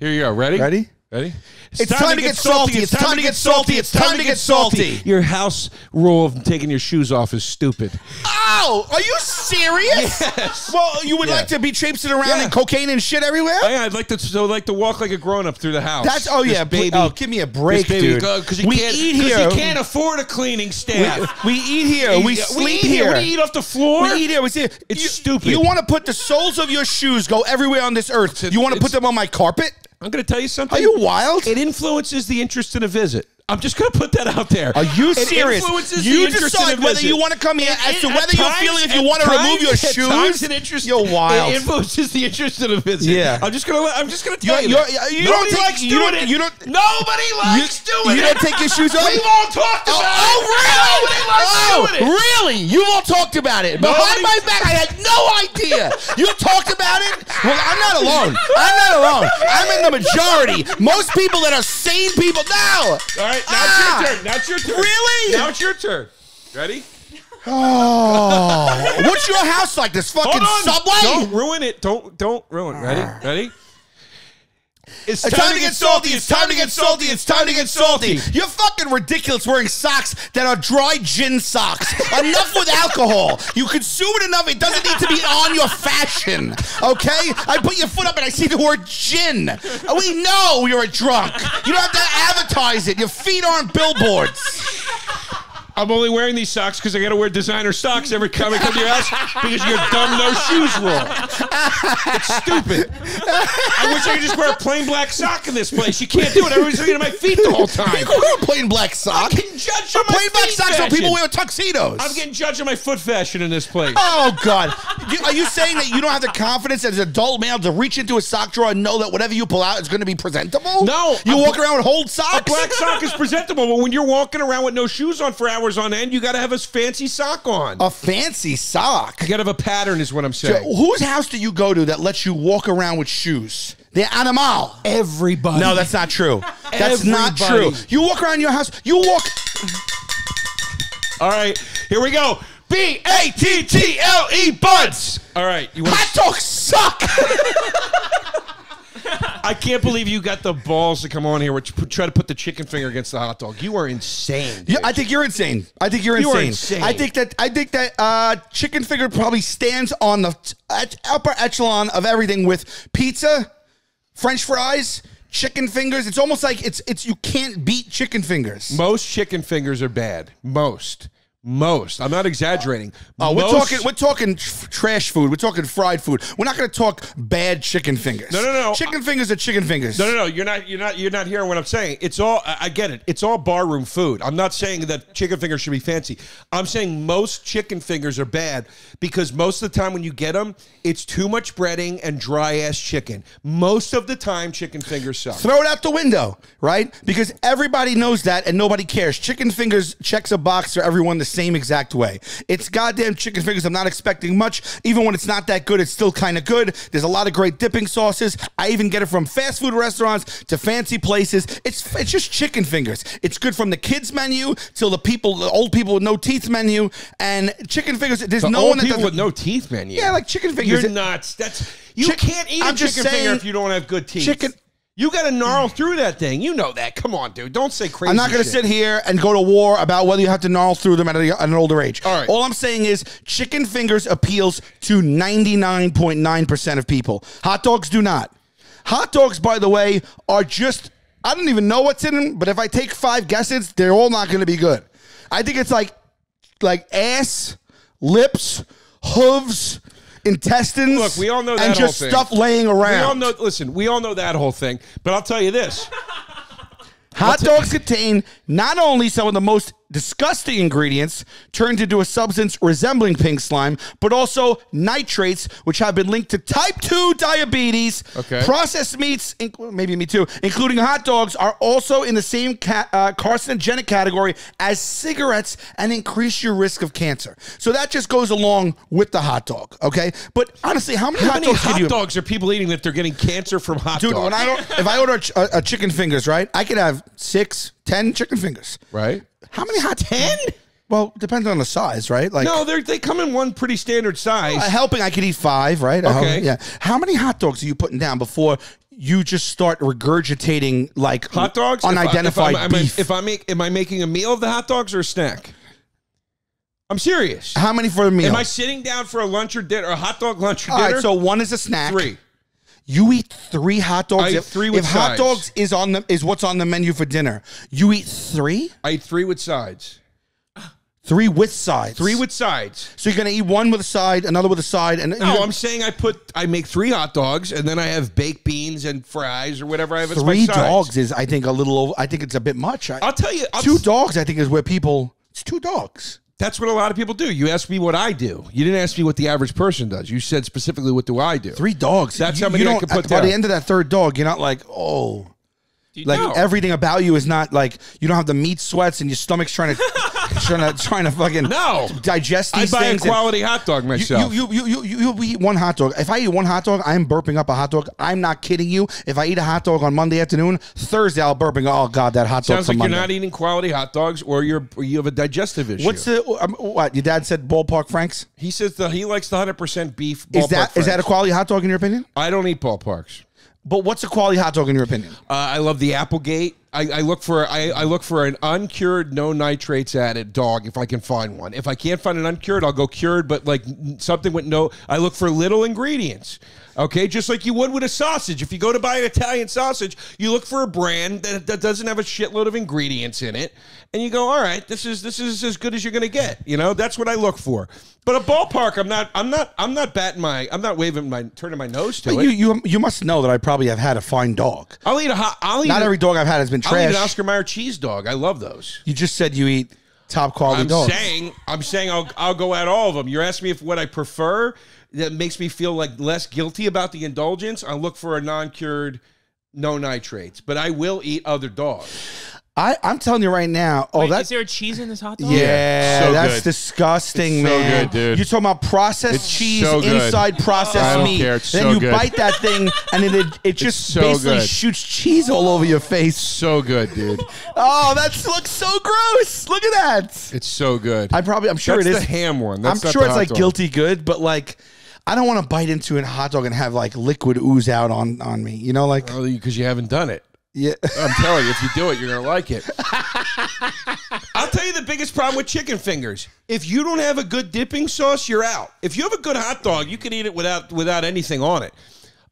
Here you go. Ready? Ready? Ready? It's, it's time, time to get, get salty. salty. It's time to get salty. It's time to get salty. Your house rule of taking your shoes off is stupid. Oh, are you serious? Yes. Well, you would yeah. like to be traipsing around yeah. and cocaine and shit everywhere? Oh, yeah, I'd like to so like to walk like a grown up through the house. That's oh yeah, baby. Oh, give me a break, baby, dude. Because you, you can't afford a cleaning staff. We, we eat here. We sleep we eat here. here. We eat off the floor. We eat here. We see it. It's you, stupid. You want to put the soles of your shoes go everywhere on this earth? A, you want to put them on my carpet? I'm going to tell you something. Are you wild? It influences the interest in a visit. I'm just going to put that out there. Are you it serious? Influences you the interest decide in a whether visit. You want to come here, as to whether you're feeling if you want to remove your shoes. Interest, you're wild. It influences the interest in a visit. Yeah. I'm just going to. I'm just going to tell you're, you. You're, you Nobody don't likes you doing don't, it. You don't. Nobody likes you, doing you it. You don't take your shoes off. We've all talked about oh, it. Oh really? Nobody likes oh, doing it. Really? You all talked about it behind Nobody. my back. I had no idea. You talked about it. Well, I'm not alone. I'm not alone. I'm in the majority. Most people that are sane people now. All right. Now ah, it's your turn. Now it's your turn. Really? Now it's your turn. Ready? Oh, what's your house like? This fucking subway? Don't ruin it. Don't don't ruin it. Ready? Ready? It's time, it's time to get salty. It's time to get salty. It's time to get salty. You're fucking ridiculous wearing socks that are dry gin socks. Enough with alcohol. You consume it enough. It doesn't need to be on your fashion. Okay? I put your foot up and I see the word gin. We know you're a drunk. You don't have to advertise it. Your feet aren't billboards. I'm only wearing these socks because I got to wear designer socks every time I come to your house because your dumb no shoes rule. It's stupid. I wish I could just wear a plain black sock in this place. You can't do it. Everybody's looking at my feet the whole time. You can wear a plain black sock. I can judge on my plain black socks when people wear tuxedos. I'm getting judged on my foot fashion in this place. Oh, God. You, are you saying that you don't have the confidence as an adult male to reach into a sock drawer and know that whatever you pull out is going to be presentable? No. You I'm, walk around with old socks? A black sock is presentable, but when you're walking around with no shoes on for hours, on end, you got to have a fancy sock on. A fancy sock? You got to have a pattern is what I'm saying. So whose house do you go to that lets you walk around with shoes? They're animal. Everybody. No, that's not true. That's not true. You walk around your house, you walk... All right, here we go. B A T T L E buds. All right. You wanna... Hot dogs suck. I can't believe you got the balls to come on here which try to put the chicken finger against the hot dog. You are insane. Yeah, I think you're insane. I think you're you insane. insane. I think that I think that uh, chicken finger probably stands on the upper echelon of everything with pizza, French fries, chicken fingers. It's almost like it's it's you can't beat chicken fingers. Most chicken fingers are bad. Most. Most. I'm not exaggerating. Uh, we're talking we're talking tr trash food. We're talking fried food. We're not going to talk bad chicken fingers. No, no, no. Chicken fingers are chicken fingers. No, no, no. You're not you're not you're not hearing what I'm saying. It's all I, I get it. It's all barroom food. I'm not saying that chicken fingers should be fancy. I'm saying most chicken fingers are bad because most of the time when you get them, it's too much breading and dry ass chicken. Most of the time chicken fingers suck. Throw it out the window, right? Because everybody knows that and nobody cares. Chicken fingers checks a box for everyone the same exact way. It's goddamn chicken fingers. I'm not expecting much. Even when it's not that good, it's still kind of good. There's a lot of great dipping sauces. I even get it from fast food restaurants to fancy places. It's it's just chicken fingers. It's good from the kids menu till the people, the old people with no teeth menu, and chicken fingers. There's the no old one that people with no teeth menu. Yeah, like chicken fingers. You're nuts. That's you Chick can't eat I'm a chicken saying, finger if you don't have good teeth. Chicken. You got to gnarl through that thing. You know that. Come on, dude. Don't say crazy I'm not going to sit here and go to war about whether you have to gnarl through them at, a, at an older age. All right. All I'm saying is chicken fingers appeals to ninety-nine point nine percent of people. Hot dogs do not. Hot dogs, by the way, are just, I don't even know what's in them, but if I take five guesses, they're all not going to be good. I think it's like, like ass, lips, hooves, intestines. Look, we all know that and just whole thing. Stuff laying around. We all know, listen, we all know that whole thing, but I'll tell you this. Hot dogs contain not only some of the most disgusting ingredients turned into a substance resembling pink slime, but also nitrates, which have been linked to type two diabetes. Okay. Processed meats, maybe me too, including hot dogs, are also in the same ca uh, carcinogenic category as cigarettes and increase your risk of cancer. So that just goes along with the hot dog, okay? But honestly, how many how hot, many dogs, hot dogs are people eating that they're getting cancer from hot Dude, dogs? Dude, when I don't, if I order a, ch a chicken fingers, right, I could have six, ten chicken fingers. Right. How many hot ten? Well, depends on the size, right? Like no, they they come in one pretty standard size. Uh, helping, I could eat five, right? Okay. Helping, yeah. How many hot dogs are you putting down before you just start regurgitating like hot dogs? Unidentified if I, if I, beef. If I make, am I making a meal of the hot dogs or a snack? I'm serious. How many for a meal? Am I sitting down for a lunch or dinner, a hot dog lunch or All dinner? All right, so one is a snack. Three. You eat three hot dogs. I eat three with if sides. If hot dogs is on the is what's on the menu for dinner, you eat three. I eat three with sides. Three with sides. Three with sides. So you're gonna eat one with a side, another with a side, and no. I'm saying I put I make three hot dogs, and then I have baked beans and fries or whatever I have. Three as my dogs sides. Is I think a little. Over, I think it's a bit much. I, I'll tell you. I'll two dogs I think is where people. It's two dogs. That's what a lot of people do. You asked me what I do. You didn't ask me what the average person does. You said specifically, what do I do? Three dogs. That's you, how many you I can put by down. By the end of that third dog, you're not like, oh. Like know? Everything about you is not like, you don't have the meat sweats and your stomach's trying to trying to, trying to fucking no. digest these I buy things a quality hot dog myself. You, you, you, you, you, you eat one hot dog. If I eat one hot dog, I'm burping up a hot dog. I'm not kidding you. If I eat a hot dog on Monday afternoon, Thursday I'll burping, oh God, that hot dog. Sounds like Monday. You're not eating quality hot dogs or, you're, or you have a digestive issue. What's the, um, what, your dad said ballpark Franks? He says the, he likes the one hundred percent beef ballpark is that, Franks. Is that a quality hot dog in your opinion? I don't eat ballparks. But what's a quality hot dog in your opinion? Uh, I love the Applegate. I, I look for I, I look for an uncured, no nitrates added dog if I can find one. If I can't find an uncured, I'll go cured, but like something with no. I look for little ingredients. Okay, just like you would with a sausage. If you go to buy an Italian sausage, you look for a brand that, that doesn't have a shitload of ingredients in it, and you go, all right, this is this is as good as you're gonna get. You know, that's what I look for. But a ballpark, I'm not, I'm not, I'm not batting my, I'm not waving my, turning my nose to but it. You, you, you must know that I probably have had a fine dog. I'll eat a hot. I'll eat not a, every dog I've had has been trash. I'll eat an Oscar Mayer cheese dog. I love those. You just said you eat top quality I'm dogs. I'm saying, I'm saying, I'll, I'll go at all of them. You're asking me if what I prefer. That makes me feel like less guilty about the indulgence. I look for a non-cured, no nitrates, but I will eat other dogs. I, I'm telling you right now. Oh, Wait, that's, is there a cheese in this hot dog? Yeah, so that's good. disgusting, it's man. So good, dude. You're talking about processed it's cheese so inside processed oh. meat. I don't care. It's then so you good. bite that thing, and it it, it just so basically good. shoots cheese all over your face. So good, dude. Oh, that looks so gross. Look at that. It's so good. I probably, I'm sure that's it is the ham one. That's I'm sure it's like dog. guilty good, but like. I don't want to bite into a hot dog and have like liquid ooze out on, on me, you know, like because well, you haven't done it. Yeah, I'm telling you, if you do it, you're gonna like it. I'll tell you the biggest problem with chicken fingers: if you don't have a good dipping sauce, you're out. If you have a good hot dog, you can eat it without without anything on it.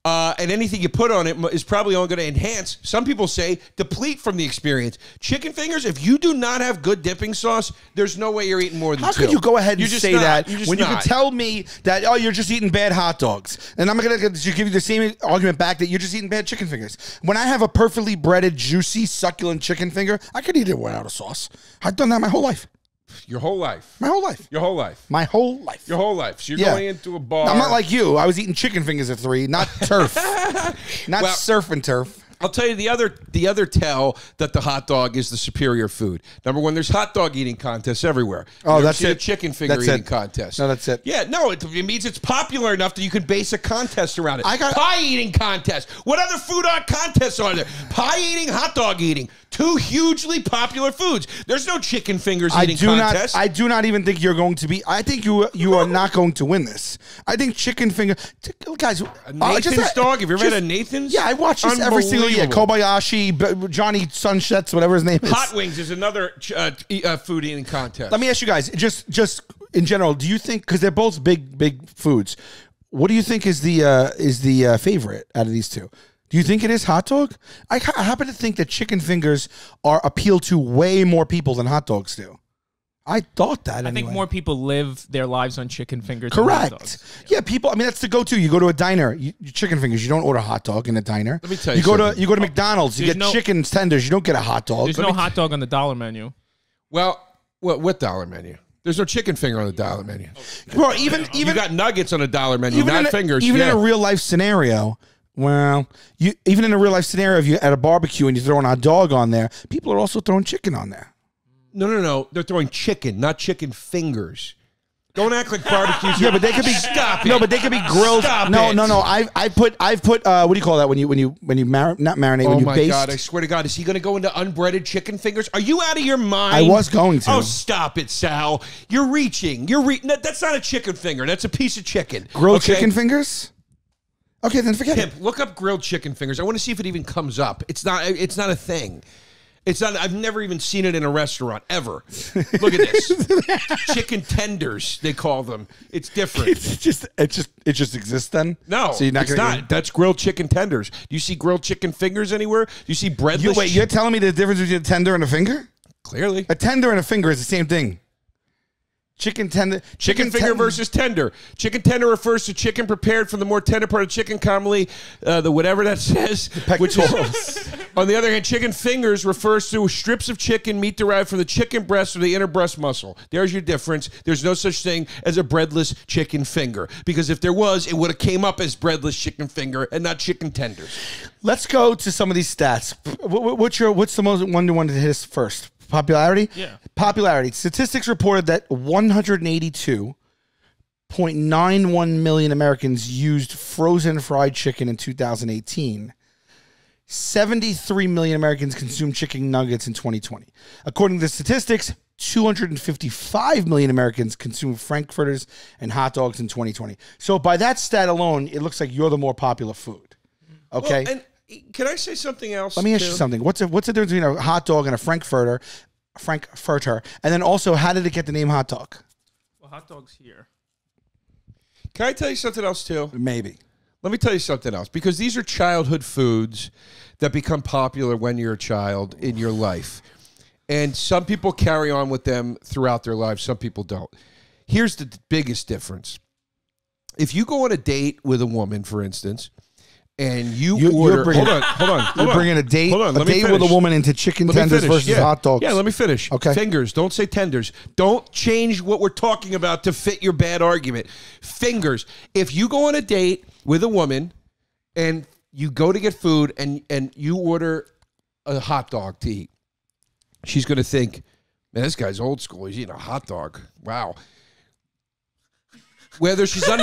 Uh, and anything you put on it is probably only going to enhance. Some people say deplete from the experience. Chicken fingers, if you do not have good dipping sauce, there's no way you're eating more than How two. How could you go ahead and you're just say not, that you're just when not. You can tell me that, oh, you're just eating bad hot dogs? And I'm going to give you the same argument back that you're just eating bad chicken fingers. When I have a perfectly breaded, juicy, succulent chicken finger, I could eat it without a sauce. I've done that my whole life. Your whole life. My whole life. Your whole life. My whole life. Your whole life. So you're yeah. going into a bar. I'm not like you. I was eating chicken fingers at three, not turf. Not well, surf and turf. I'll tell you the other the other tell that the hot dog is the superior food. Number one, there's hot dog eating contests everywhere. Oh, you that's it. A chicken finger that's eating it. Contest. No, that's it. Yeah, no, it, it means it's popular enough that you can base a contest around it. I got pie eating contest. What other food art contests are there? Pie eating, hot dog eating. Two hugely popular foods. There's no chicken fingers I eating do contest. Not, I do not even think you're going to be. I think you you are not going to win this. I think chicken finger. Guys, Nathan's uh, dog. Have you ever just, had a Nathan's? Yeah, I watch this every single. Yeah, Kobayashi, Johnny Sunshets, whatever his name is. Hot wings is another uh, uh, food eating contest. Let me ask you guys, just just in general, do you think, because they're both big big foods, what do you think is the uh, is the uh, favorite out of these two? Do you think it is hot dog? I, I happen to think that chicken fingers are appeal to way more people than hot dogs do. I thought that. Anyway. I think more people live their lives on chicken fingers. Correct. Than hot dogs. Yeah. yeah, people. I mean, that's the go-to. You go to a diner, you, chicken fingers. You don't order a hot dog in a diner. Let me tell you. You go something. to you go to McDonald's. There's you get no, chicken tenders. You don't get a hot dog. There's Let no me, hot dog on the dollar menu. Well, what what dollar menu? There's no chicken finger on the dollar menu. Okay. Bro, even even you got nuggets on a dollar menu, not a, fingers. Even yeah. in a real life scenario. Well, you even in a real life scenario, if you at a barbecue and you're throwing a dog on there, people are also throwing chicken on there. No, no, no. They're throwing chicken, not chicken fingers. Don't act like barbecues. Yeah, but they could be. Stop it. No, but they could be grilled. Stop no, it. no, no. I've I put I've put. Uh, what do you call that when you when you when you mar not marinate? Oh when you my baste? God! I swear to God, is he going to go into unbreaded chicken fingers? Are you out of your mind? I was going to. Oh, stop it, Sal! You're reaching. You're re no, that's not a chicken finger. That's a piece of chicken. Grilled okay? chicken fingers. Okay, then forget Pimp, it. Look up grilled chicken fingers. I want to see if it even comes up. It's not. It's not a thing. It's not. I've never even seen it in a restaurant ever. Look at this, chicken tenders they call them. It's different. It's just it just it just exists then. No, so you're not it's not. Eat. That's grilled chicken tenders. Do you see grilled chicken fingers anywhere? Do you see breadless? You, wait, you're telling me the difference between a tender and a finger? Clearly, a tender and a finger is the same thing. Chicken tender, chicken, chicken finger ten versus tender. Chicken tender refers to chicken prepared from the more tender part of chicken, commonly uh, the whatever that says. Which is, on the other hand, chicken fingers refers to strips of chicken meat derived from the chicken breast or the inner breast muscle. There's your difference. There's no such thing as a breadless chicken finger, because if there was, it would have came up as breadless chicken finger and not chicken tenders. Let's go to some of these stats. What's your what's the most one to one to hit us first? Popularity? Yeah. Popularity. Statistics reported that one hundred eighty-two point nine one million Americans used frozen fried chicken in two thousand eighteen. seventy-three million Americans consumed chicken nuggets in twenty twenty. According to the statistics, two hundred fifty-five million Americans consumed frankfurters and hot dogs in twenty twenty. So by that stat alone, it looks like you're the more popular food. Okay? Well, and can I say something else? Let me ask you something. What's a, what's the difference between a hot dog and a frankfurter, frankfurter? And then also, how did it get the name hot dog? Well, hot dog's here. Can I tell you something else, too? Maybe. Let me tell you something else. Because these are childhood foods that become popular when you're a child in your life. And some people carry on with them throughout their lives. Some people don't. Here's the biggest difference. If you go on a date with a woman, for instance, and you, you order. You're bringing, hold on, hold on. Hold you're on. bringing a date, hold on, let a me date finish. with a woman into chicken let tenders versus yeah. hot dogs. Yeah, let me finish. Okay. Fingers. Don't say tenders. Don't change what we're talking about to fit your bad argument. Fingers. If you go on a date with a woman and you go to get food and, and you order a hot dog to eat, she's going to think, man, this guy's old school. He's eating a hot dog. Wow. Whether she's un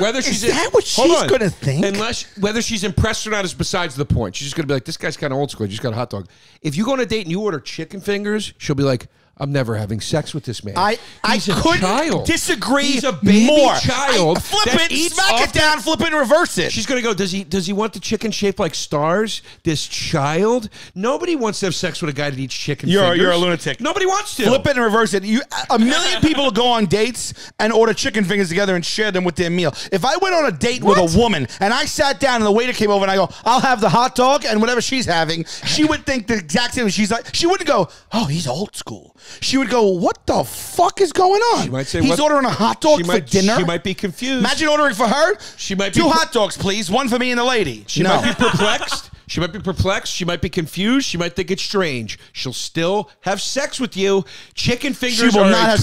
whether she's is that what she's gonna think? Unless whether she's impressed or not is besides the point. She's just gonna be like, this guy's kind of old school. He just got a hot dog. If you go on a date and you order chicken fingers, she'll be like, I'm never having sex with this man. I, He's I a couldn't child. disagree He's a baby more. child. I, flip it, smack it down, the, flip it, and reverse it. She's going to go, does he Does he want the chicken shaped like stars? This child? Nobody wants to have sex with a guy that eats chicken you're, fingers. You're a lunatic. Nobody wants to. Flip it and reverse it. You, a million people go on dates and order chicken fingers together and share them with their meal. If I went on a date what? with a woman and I sat down and the waiter came over and I go, I'll have the hot dog and whatever she's having, she would think the exact same. She's like, she wouldn't go, oh, he's old school. She would go, what the fuck is going on? She might say, He's what? ordering a hot dog she for might, dinner? She might be confused. Imagine ordering for her. She might be Two hot dogs, please. One for me and the lady. She no. might be perplexed. She might be perplexed. She might be confused. She might think it's strange. She'll still have sex with you. Chicken fingers are a turn-off.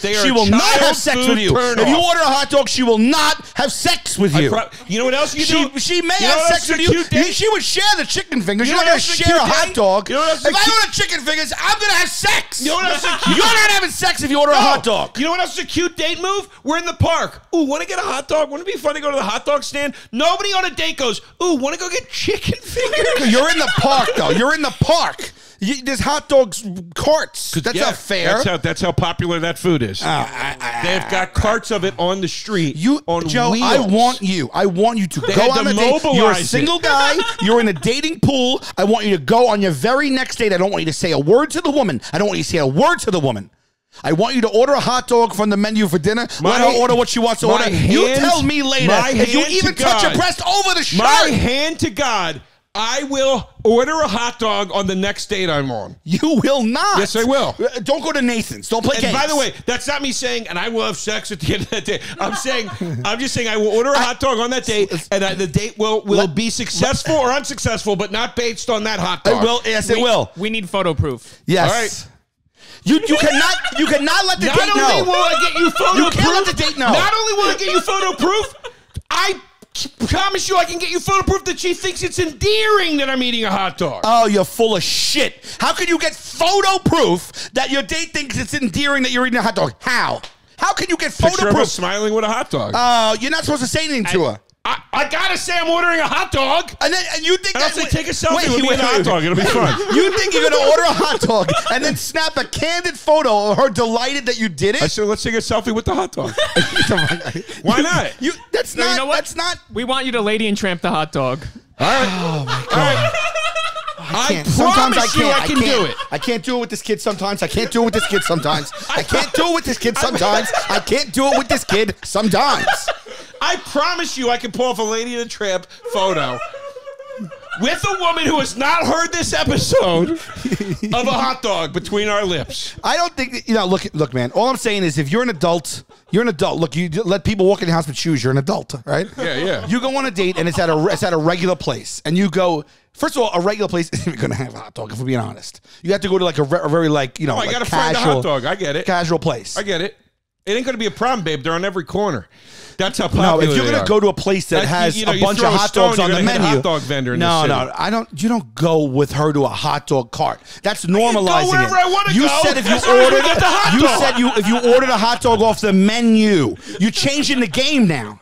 She will not have sex with you. If you order a hot dog, she will not have sex with you. You know what else you do? She may have sex with you. She would share the chicken fingers. You're not going to share a hot dog. If I order chicken fingers, I'm going to have sex. You know what else? You're not having sex if you order a hot dog. You know what else is a cute date move? We're in the park. Ooh, want to get a hot dog? Wouldn't it be fun to go to the hot dog stand? Nobody on a date goes, ooh, want to go get chicken fingers? You're in the park, though. You're in the park. You, there's hot dogs carts. That's yeah, not fair. That's how, that's how popular that food is. Uh, I, I, They've got carts of it on the street. You, on Joe, wheels. I want you. I want you to they go on to a date. You're a single it. guy. You're in a dating pool. I want you to go on your very next date. I don't want you to say a word to the woman. I don't want you to say a word to the woman. I want you to order a hot dog from the menu for dinner. My, Let her order what she wants to order. Hand, you tell me later if you even to touch God. a breast over the shirt. My hand to God. I will order a hot dog on the next date I'm on. You will not. Yes, I will. Don't go to Nathan's. Don't play and games. By the way, that's not me saying, and I will have sex at the end of that day. I'm saying, I'm just saying I will order a I, hot dog on that date, and I, the date will, will let, be successful let, or unsuccessful, but not based on that hot dog. It will. Yes, we, it will. We need photo proof. Yes. All right. You you cannot you cannot let the not date know. Not only will I get you photo you proof. You can't let the date know. Not only will I get you photo proof, I promise you I can get you photo proof that she thinks it's endearing that I'm eating a hot dog. Oh, you're full of shit. How can you get photo proof that your date thinks it's endearing that you're eating a hot dog? How? How can you get photo Picture proof? Of her smiling with a hot dog. Oh, uh, you're not supposed to say anything I, to her. I, I gotta say I'm ordering a hot dog. And then and you think and I'll say take a selfie with a hot dog. It'll be fun. You think you're gonna order a hot dog and then snap a candid photo of her delighted that you did it? I said let's take a selfie with the hot dog. Why not? You, you that's no, not you know what? That's not we want you to Lady and Tramp the hot dog. All right. Oh my God. I, can't. I sometimes promise I can't. you I can I can't. do it. I can't do it with this kid sometimes. I can't do it with this kid sometimes. I can't do it with this kid sometimes. I can't do it with this kid sometimes. I promise you I can pull off a Lady and the Tramp photo with a woman who has not heard this episode of a hot dog between our lips. I don't think, that, you know, look, look, man, all I'm saying is if you're an adult, you're an adult. Look, you let people walk in the house with shoes. You're an adult, right? Yeah, yeah. You go on a date and it's at a, it's at a regular place and you go... First of all, a regular place isn't going to have a hot dog, if we're being honest. You have to go to like a, re a very like, you know, oh, I like got a friend casual, hot dog. I get it. Casual place. I get it. It ain't going to be a problem, babe. They're on every corner. That's how popular they are. No, if you're going to go to a place that has you know, a bunch of hot dogs on the menu. Hot dog vendor in no, no, I don't. You don't go with her to a hot dog cart. That's normalizing go wherever it. I want to go. You said if you ordered, the hot you dog. said you if you ordered a hot dog off the menu, you're changing the game now.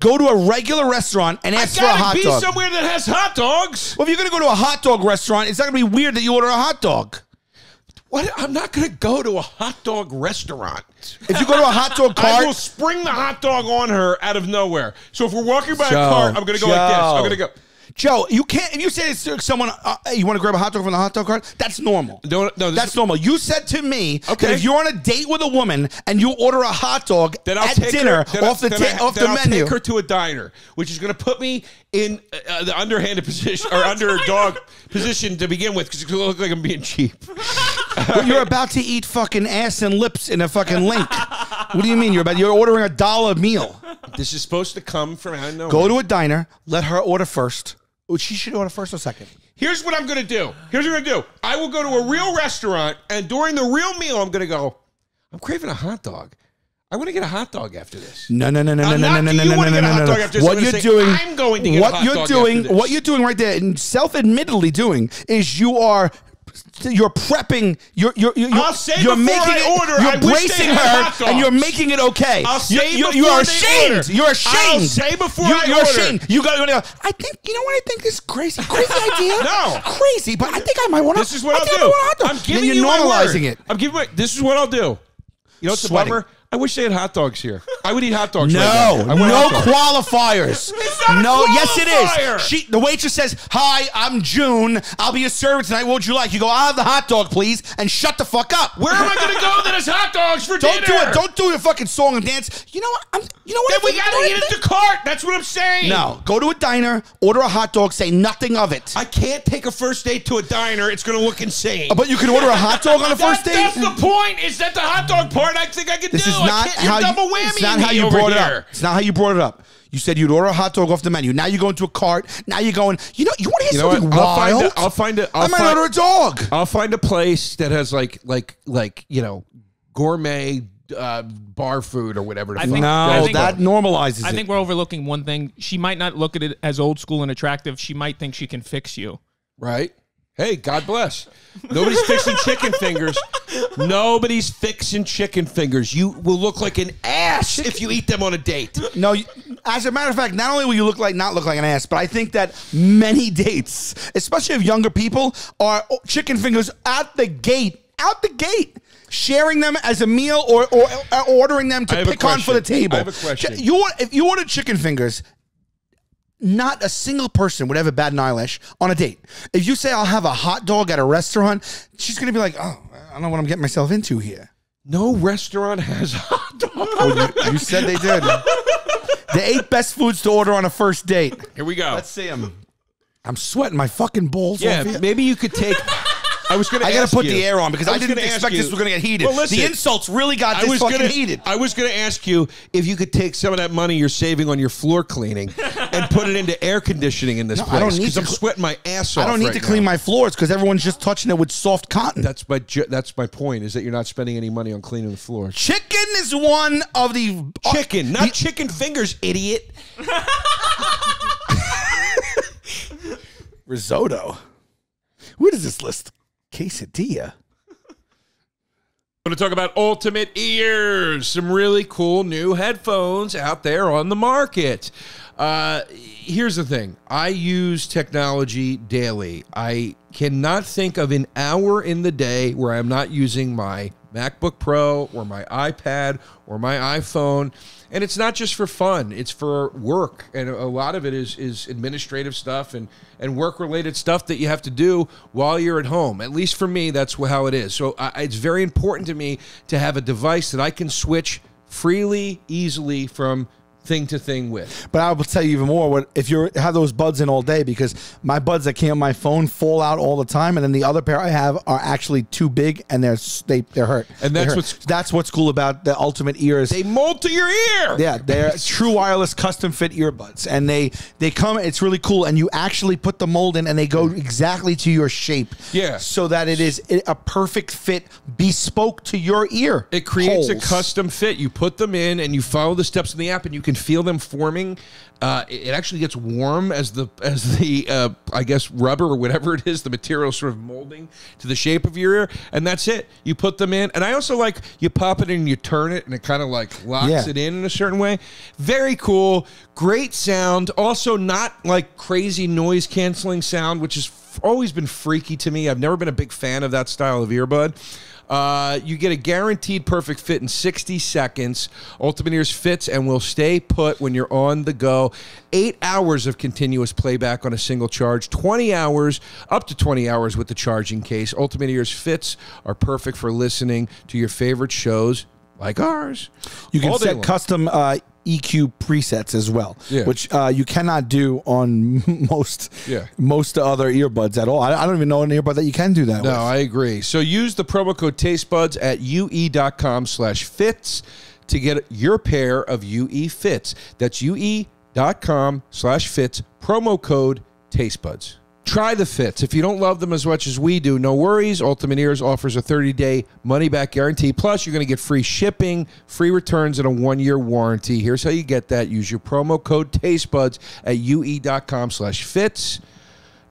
Go to a regular restaurant and ask for a hot dog. I gotta be somewhere that has hot dogs. Well, if you're going to go to a hot dog restaurant, it's not going to be weird that you order a hot dog. What? I'm not going to go to a hot dog restaurant. If you go to a hot dog cart. I will spring the hot dog on her out of nowhere. So if we're walking by Joe, a cart, I'm going to go Joe. like this. I'm going to go. Joe, you can't, if you say to someone, uh, hey, you want to grab a hot dog from the hot dog cart? That's normal. No, no, that's is, normal. You said to me okay. that if you're on a date with a woman and you order a hot dog then I'll at take dinner her, off the, I, off the I'll menu. I'll take her to a diner, which is going to put me in uh, the underhanded position or underdog position to begin with because it's going to look like I'm being cheap. Well, you're about to eat fucking ass and lips in a fucking link. What do you mean? You're about you're ordering a dollar meal. This is supposed to come from out of nowhere. Go to a diner. Let her order first. She should order first or second. Here's what I'm going to do. Here's what I'm going to do. I will go to a real restaurant, and during the real meal, I'm going to go, I'm craving a hot dog. I want to get a hot dog after this. No, no, no, no, no, no, no, no, no, no, no, no. What you're doing, I'm going to get a hot dog after this. What you're doing right there, and self-admittedly doing, is you are you're prepping. You're you're you're, you're, you're making I it. Order, you're I bracing her, and you're making it okay. I'll say you're, you're, you're ashamed. Order. You're ashamed. I'll say before you're, I you're order. Ashamed. You got. Go, I think you know what I think. This is crazy, crazy idea. No, crazy. But I think I might want to. This is what I'll do. I'll do. I'm giving you my normalizing it. I'm giving. This is what I'll do. You know what's the bummer? I wish they had hot dogs here. I would eat hot dogs. No, right I no dogs. Qualifiers. It's not no, a qualifier. Yes, it is. She, the waitress says, "Hi, I'm June. I'll be your server tonight. What would you like?" You go, "I'll have the hot dog, please," and shut the fuck up. Where am I going to go that has hot dogs for don't dinner? Don't do it. Don't do the fucking song and dance. You know what? I'm, you know what? Then we got to eat at the cart. That's what I'm saying. No, go to a diner, order a hot dog, say nothing of it. I can't take a first date to a diner. It's going to look insane. But you can order a hot dog on a first that, date. That's the point. Is that the hot dog part? I think I can this do. Is Not how you, it's not how you brought it up. It's not how you brought it up. You said you'd order a hot dog off the menu. Now you go into a cart. Now you're going. You know. You want to hear something wild? I'll find it. I might order a dog. I'll find a place that has like like like you know gourmet uh, bar food or whatever. I think, no, that normalizes. I think we're overlooking one thing. She might not look at it as old school and attractive. She might think she can fix you. Right. Hey, God bless. Nobody's fixing chicken fingers. Nobody's fixing chicken fingers. You will look like an ass if you eat them on a date. No, you, as a matter of fact, not only will you look like not look like an ass, but I think that many dates, especially of younger people, are chicken fingers out the gate, out the gate. Sharing them as a meal or, or, or ordering them to pick on for the table. I have a question. You, if you ordered chicken fingers, not a single person would ever bat an eyelash on a date. If you say, "I'll have a hot dog at a restaurant," she's going to be like, "Oh, I don't know what I'm getting myself into here." No restaurant has hot dogs. Oh, you, you said they did. The eight best foods to order on a first date. Here we go. Let's see them. I'm sweating my fucking balls off. Yeah, maybe you could take... I was going to I got to put you, the air on because I, I didn't expect you, this was going to get heated. Well, listen, the insults really got this fucking gonna, heated. I was going to ask you if you could take some of that money you're saving on your floor cleaning and put it into air conditioning in this no, place because I'm sweating my ass off. I don't need right to clean now. my floors because everyone's just touching it with soft cotton. That's my, that's my point is that you're not spending any money on cleaning the floor. Chicken is one of the... Chicken, not the, chicken fingers, idiot. Risotto. What is this list? Quesadilla. I'm going to talk about Ultimate Ears, some really cool new headphones out there on the market. Uh, here's the thing. I use technology daily. I cannot think of an hour in the day where I'm not using my MacBook Pro or my iPad or my iPhone. And it's not just for fun. It's for work. And a lot of it is, is administrative stuff and, and work-related stuff that you have to do while you're at home. At least for me, that's how it is. So I, it's very important to me to have a device that I can switch freely, easily from thing to thing with. But I will tell you even more, what if you have those buds in all day, because my buds that came on my phone fall out all the time, and then the other pair I have are actually too big, and they're they, they're hurt. And that's hurt. what's that's what's cool about the Ultimate Ears. They mold to your ear. Yeah, they're true wireless custom fit earbuds, and they they come. It's really cool, and you actually put the mold in, and they go exactly to your shape. Yeah, so that it is a perfect fit, bespoke to your ear. It creates holes. a custom fit. You put them in, and you follow the steps in the app, and you can feel them forming. Uh, it actually gets warm as the as the uh, I guess rubber or whatever it is, the material sort of molding to the shape of your ear, and that's it. You put them in, and I also like you pop it in and you turn it, and it kind of like locks yeah. it in in a certain way. Very cool, great sound. Also, not like crazy noise canceling sound, which has always been freaky to me. I've never been a big fan of that style of earbud. Uh, you get a guaranteed perfect fit in sixty seconds. Ultimate Ears fits and will stay put when you're on the go. Eight hours of continuous playback on a single charge. twenty hours, up to twenty hours with the charging case. Ultimate Ears fits are perfect for listening to your favorite shows like ours. You can set custom uh, E Q presets as well, yeah. which uh, you cannot do on most yeah. most other earbuds at all. I, I don't even know an earbud that you can do that with. No, I agree. So use the promo code TasteBuds at U E dot com slash fits to get your pair of U E Fits. That's U E dot com slash fits, promo code TasteBuds. Try the fits. If you don't love them as much as we do, no worries. Ultimate Ears offers a thirty-day money-back guarantee. Plus, you're going to get free shipping, free returns, and a one-year warranty. Here's how you get that. Use your promo code TasteBuds at U E dot com slash fits.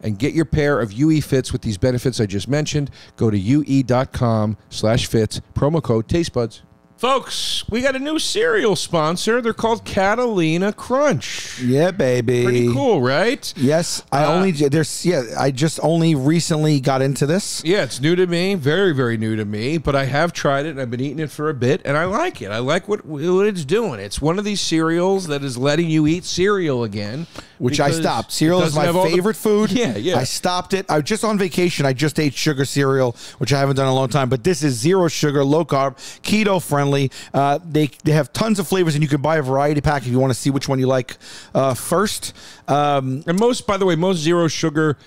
and get your pair of U E Fits with these benefits I just mentioned. Go to U E dot com slash fits, promo code TasteBuds. Folks, we got a new cereal sponsor. They're called Catalina Crunch. Yeah, baby. Pretty cool, right? Yes. I uh, only there's yeah, I just only recently got into this. Yeah, it's new to me. Very, very new to me. But I have tried it, and I've been eating it for a bit, and I like it. I like what, what it's doing. It's one of these cereals that is letting you eat cereal again. Which I stopped. Cereal is my favorite food. Yeah, yeah. I stopped it. I was just on vacation. I just ate sugar cereal, which I haven't done in a long time. But this is zero sugar, low carb, keto friendly. Uh, they, they have tons of flavors, and you can buy a variety pack if you want to see which one you like uh, first. Um, and most, by the way, most zero sugar,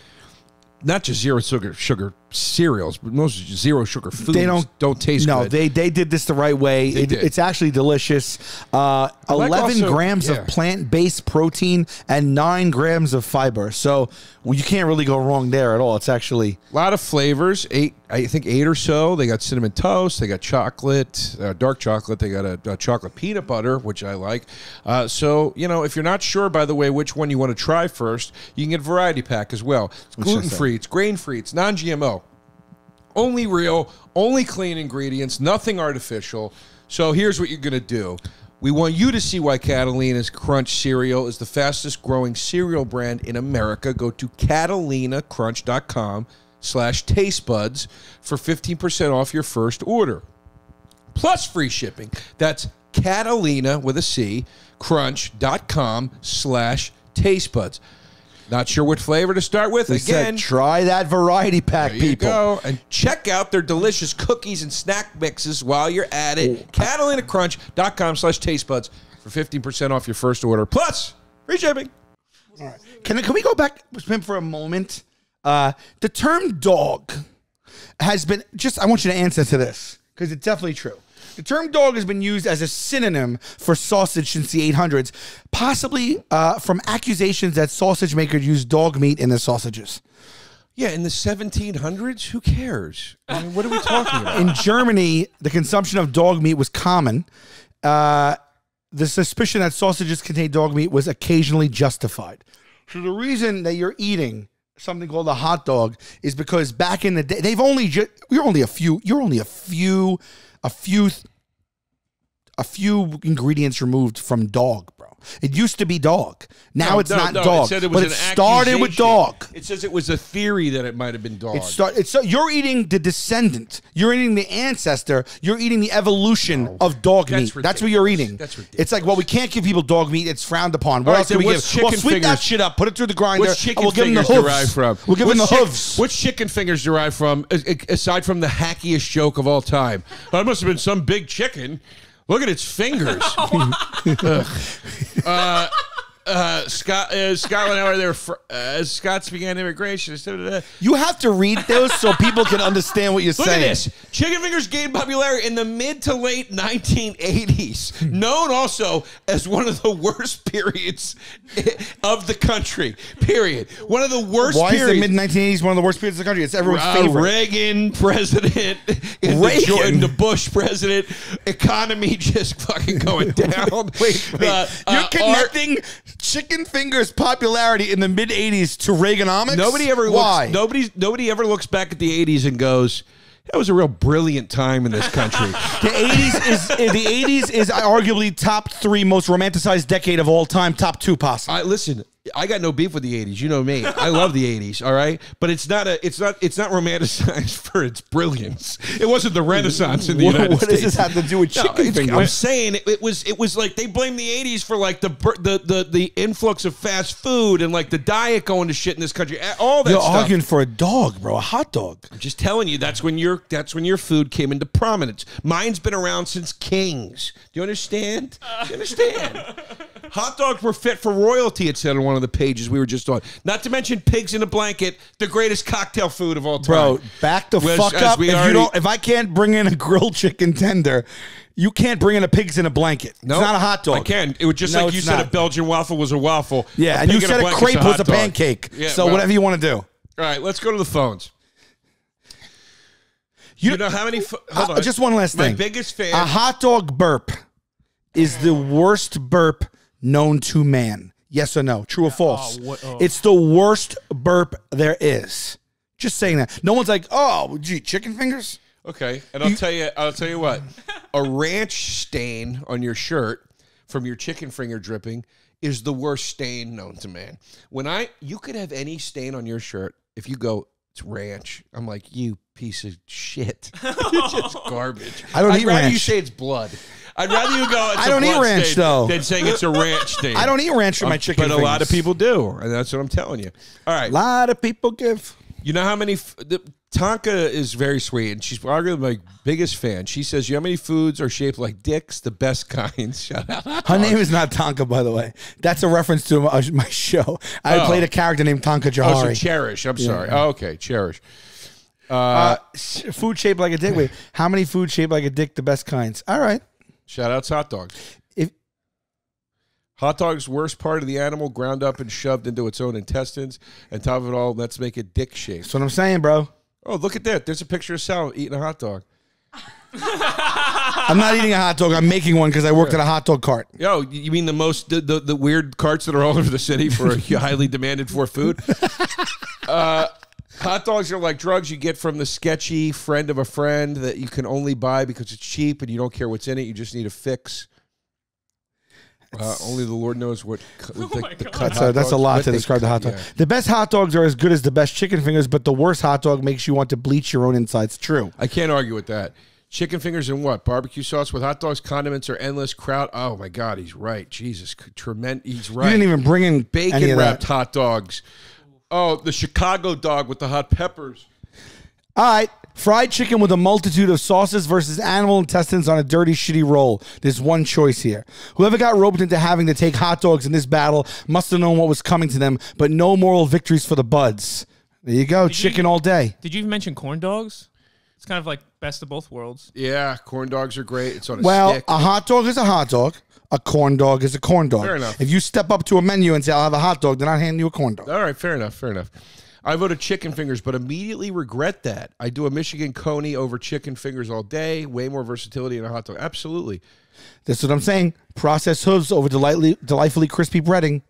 not just zero sugar sugar cereals, but most zero sugar foods they don't, don't taste no, good. No, they, they did this the right way. It, it's actually delicious. Uh, eleven like also, grams yeah. of plant-based protein and nine grams of fiber. So well, you can't really go wrong there at all. It's actually a lot of flavors, eight I think eight or so. They got cinnamon toast. They got chocolate, uh, dark chocolate. They got a, a chocolate peanut butter, which I like. Uh, so, you know, if you're not sure, by the way, which one you want to try first, you can get a variety pack as well. It's gluten-free. It's grain-free. It's non-G M O. Only real, only clean ingredients, nothing artificial. So here's what you're going to do. We want you to see why Catalina's Crunch cereal is the fastest growing cereal brand in America. Go to Catalina Crunch dot com slash tastebuds for fifteen percent off your first order, plus free shipping. That's Catalina with a C, crunch dot com slash tastebuds. Not sure what flavor to start with. We Again, said, try that variety pack, there you people. Go. And check out their delicious cookies and snack mixes while you're at it. Catalina Crunch dot com slash tastebuds for fifteen percent off your first order, plus free shipping. All right. Can, can we go back with him for a moment? Uh, the term dog has been, just, I want you to answer to this, because it's definitely true. The term dog has been used as a synonym for sausage since the eight hundreds, possibly uh, from accusations that sausage makers used dog meat in their sausages. Yeah, in the seventeen hundreds? Who cares? I mean, what are we talking about? In Germany, the consumption of dog meat was common. Uh, the suspicion that sausages contained dog meat was occasionally justified. So the reason that you're eating something called a hot dog is because back in the day, they've only just, you're only a few, you're only a few, a few, a few ingredients removed from dog, bro. It used to be dog. Now no, it's no, not no. dog, it said it was but it started with dog. It says it was a theory that it might've been dog. It start, it's, you're eating the descendant. You're eating the ancestor. You're eating the evolution oh, of dog meat. Ridiculous. That's what you're eating. That's ridiculous. It's like, well, we can't give people dog meat. It's frowned upon. What right, else do we give? Well, sweep fingers, that shit up. Put it through the grinder. What's chicken and we'll give fingers them the hooves. From? We'll give what's them the chick, hooves. What's chicken fingers derived from, aside from the hackiest joke of all time? Well, it must have been some big chicken. Look at its fingers. uh, uh, Scott, uh, Scotland, how are there? Uh, Scots began immigration. You have to read those so people can understand what you're Look saying. Look at this. Chicken fingers gained popularity in the mid to late nineteen eighties, known also as one of the worst periods of the country. Period. One of the worst Why periods. Why is the mid nineteen eighties one of the worst periods of the country? It's everyone's uh, favorite. Reagan president. Reagan. The Jordan the Bush president. Economy just fucking going down. wait, wait. Uh, you're uh, connecting... Chicken fingers popularity in the mid eighties to Reaganomics. Nobody ever Why? Looks, nobody nobody ever looks back at the eighties and goes, that was a real brilliant time in this country. The eighties is the eighties is arguably top three most romanticized decade of all time, top two possibly. I, listen, I got no beef with the eighties. You know me. I love the eighties. All right, but it's not a. It's not. It's not romanticized for its brilliance. It wasn't the Renaissance in the what, United what States. What does this have to do with chicken no, fingers? I'm saying it, it was. It was like they blame the eighties for like the the the the influx of fast food and like the diet going to shit in this country. All that. You're stuff. arguing for a dog, bro. A hot dog. I'm just telling you. That's when your. That's when your food came into prominence. Mine's been around since kings. Do you understand? Do you understand? Hot dogs were fit for royalty. It said on one of the pages we were just on. Not to mention pigs in a blanket, the greatest cocktail food of all time. Bro, back the Which, fuck up. If, already... you don't, if I can't bring in a grilled chicken tender, you can't bring in a pigs in a blanket. No, nope. It's not a hot dog. I can. It was just no, like you said not. a Belgian waffle was a waffle. Yeah, and you said a, a crepe a was a pancake. Yeah, so well, whatever you want to do. All right, let's go to the phones. You, you know how many... Hold uh, on. Just one last My thing. My biggest fan... A hot dog burp is the worst burp known to man. Yes or no? True or false? Oh, what, oh. It's the worst burp there is. Just saying that. No one's like, oh, gee, chicken fingers? Okay, and I'll you, tell you, I'll tell you what, a ranch stain on your shirt from your chicken finger dripping is the worst stain known to man. When I, you could have any stain on your shirt if you go, it's ranch. I'm like, you piece of shit. It's just garbage. I don't I'd eat ranch. I'd rather you say it's blood. I'd rather you go, it's I don't a blood eat ranch stain though than saying it's a ranch stain. I don't eat ranch for um, my chicken But fingers. A lot of people do, and that's what I'm telling you. All right, a lot of people give. You know how many? F the, Tonka is very sweet, and she's arguably my biggest fan. She says, you know how many foods are shaped like dicks? The best kinds. Shut up. Her name is not Tonka, by the way. That's a reference to my show. I oh. played a character named Tonka Johari. Oh, so Cherish. I'm yeah. sorry. Oh, okay, Cherish. Uh, uh, food shaped like a dick. Wait, how many food shaped like a dick? The best kinds. All right. Shout out to hot dogs. If hot dog's worst part of the animal, ground up and shoved into its own intestines. And top of it all, let's make it dick shaped. That's what I'm saying, bro. Oh, look at that. There's a picture of Sal eating a hot dog. I'm not eating a hot dog. I'm making one because I worked yeah. at a hot dog cart. Yo, you mean the most, the, the, the weird carts that are all over the city for highly demanded for food? uh, hot dogs are like drugs you get from the sketchy friend of a friend that you can only buy because it's cheap and you don't care what's in it. You just need a fix. Uh, only the Lord knows what. Oh the, the cut that's, a, that's a lot to describe the hot dog. Yeah. The best hot dogs are as good as the best chicken fingers, but the worst hot dog makes you want to bleach your own insides. True. I can't argue with that. Chicken fingers and what? Barbecue sauce with hot dogs. Condiments are endless. Crowd. Oh my God, he's right. Jesus, tremendous. He's right. You didn't even bring in bacon any of wrapped that. Hot dogs. Oh, the Chicago dog with the hot peppers. All right. Fried chicken with a multitude of sauces versus animal intestines on a dirty, shitty roll. There's one choice here. Whoever got roped into having to take hot dogs in this battle must have known what was coming to them, but no moral victories for the buds. There you go. Did chicken you, all day. Did you even mention corn dogs? It's kind of like best of both worlds. Yeah, corn dogs are great. It's on a well, stick. Well, a hot dog is a hot dog. A corn dog is a corn dog. Fair enough. If you step up to a menu and say, I'll have a hot dog, then I'll hand you a corn dog. All right, fair enough, fair enough. I voted chicken fingers, but immediately regret that. I do a Michigan coney over chicken fingers all day. Way more versatility in a hot dog. Absolutely. That's what I'm saying. Processed hooves over delightfully, delightfully crispy breading.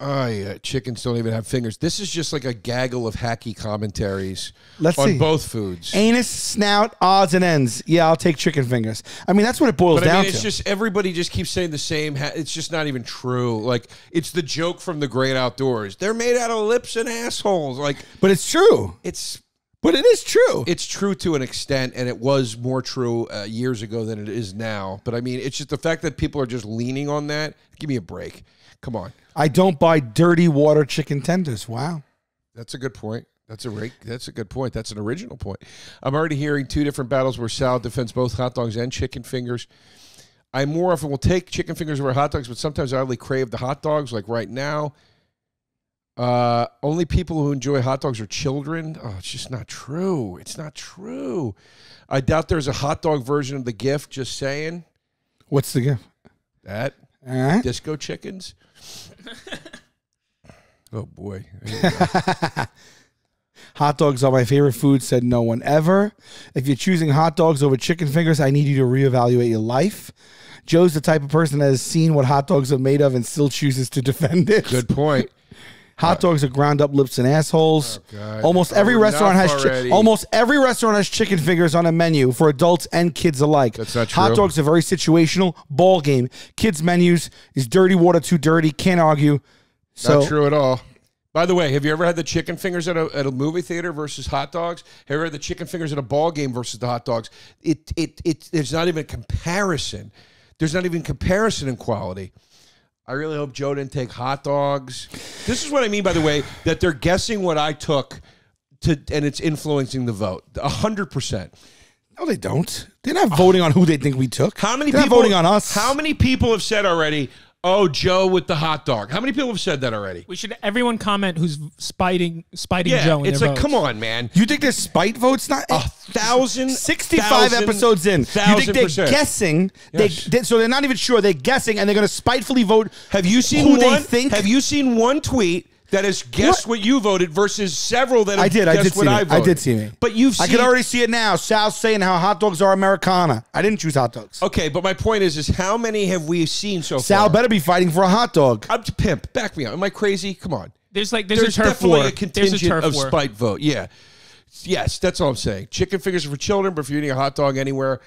Oh, yeah. Chickens don't even have fingers. This is just like a gaggle of hacky commentaries Let's on see. both foods. Anus, snout, odds, and ends. Yeah, I'll take chicken fingers. I mean, that's what it boils but, down I mean, it's to. It's just everybody just keeps saying the same. Ha it's just not even true. Like, it's the joke from The Great Outdoors. They're made out of lips and assholes. Like, But it's true. It's... But it is true. It's true to an extent, and it was more true uh, years ago than it is now. But, I mean, it's just the fact that people are just leaning on that. Give me a break. Come on. I don't buy dirty water chicken tenders. Wow. That's a good point. That's a rake. That's a good point. That's an original point. I'm already hearing two different battles where Sal defends both hot dogs and chicken fingers. I more often will take chicken fingers over hot dogs, but sometimes I only crave the hot dogs, like right now. Uh, only people who enjoy hot dogs are children. Oh, it's just not true. It's not true. I doubt there's a hot dog version of the gift. Just saying. What's the gift? That. All right. Disco chickens. Oh, boy. Hot dogs are my favorite food, said no one ever. If you're choosing hot dogs over chicken fingers, I need you to reevaluate your life. Joe's the type of person that has seen what hot dogs are made of and still chooses to defend it. Good point. Hot dogs are ground up lips and assholes. Oh, almost every oh, restaurant has almost every restaurant has chicken fingers on a menu for adults and kids alike. That's not true. Hot dogs are very situational. Ball game. Kids menus is dirty water too dirty. Can't argue. So, not true at all. By the way, have you ever had the chicken fingers at a, at a movie theater versus hot dogs? Have you ever had the chicken fingers at a ball game versus the hot dogs? It it it. There's not even a comparison. There's not even comparison in quality. I really hope Joe didn't take hot dogs. This is what I mean, by the way, that they're guessing what I took, to, and it's influencing the vote. A hundred percent. No, they don't. They're not voting on who they think we took. How many they're people not voting on us? How many people have said already? Oh, Joe with the hot dog. How many people have said that already? We should everyone comment who's spiting, spiting yeah, Joe. In it's their like, votes. Come on, man. You think there's spite votes? Not a thousand, sixty-five thousand, episodes in. You think they're percent. guessing? Yes. They, they so they're not even sure. They're guessing, and they're going to spitefully vote. Have you seen who one, they think? Have you seen one tweet that has guessed what, what you voted versus several that have I did, guessed I did what I voted. I did see me. But you've seen... I can already see it now. Sal's saying how hot dogs are Americana. I didn't choose hot dogs. Okay, but my point is, is how many have we seen so Sal far? Sal better be fighting for a hot dog. I'm pimp. Back me up. Am I crazy? Come on. There's like there's, there's a turf war. There's definitely a contingent a turf of war. Spite vote. Yeah. Yes, that's all I'm saying. Chicken fingers are for children, but if you're eating a hot dog anywhere...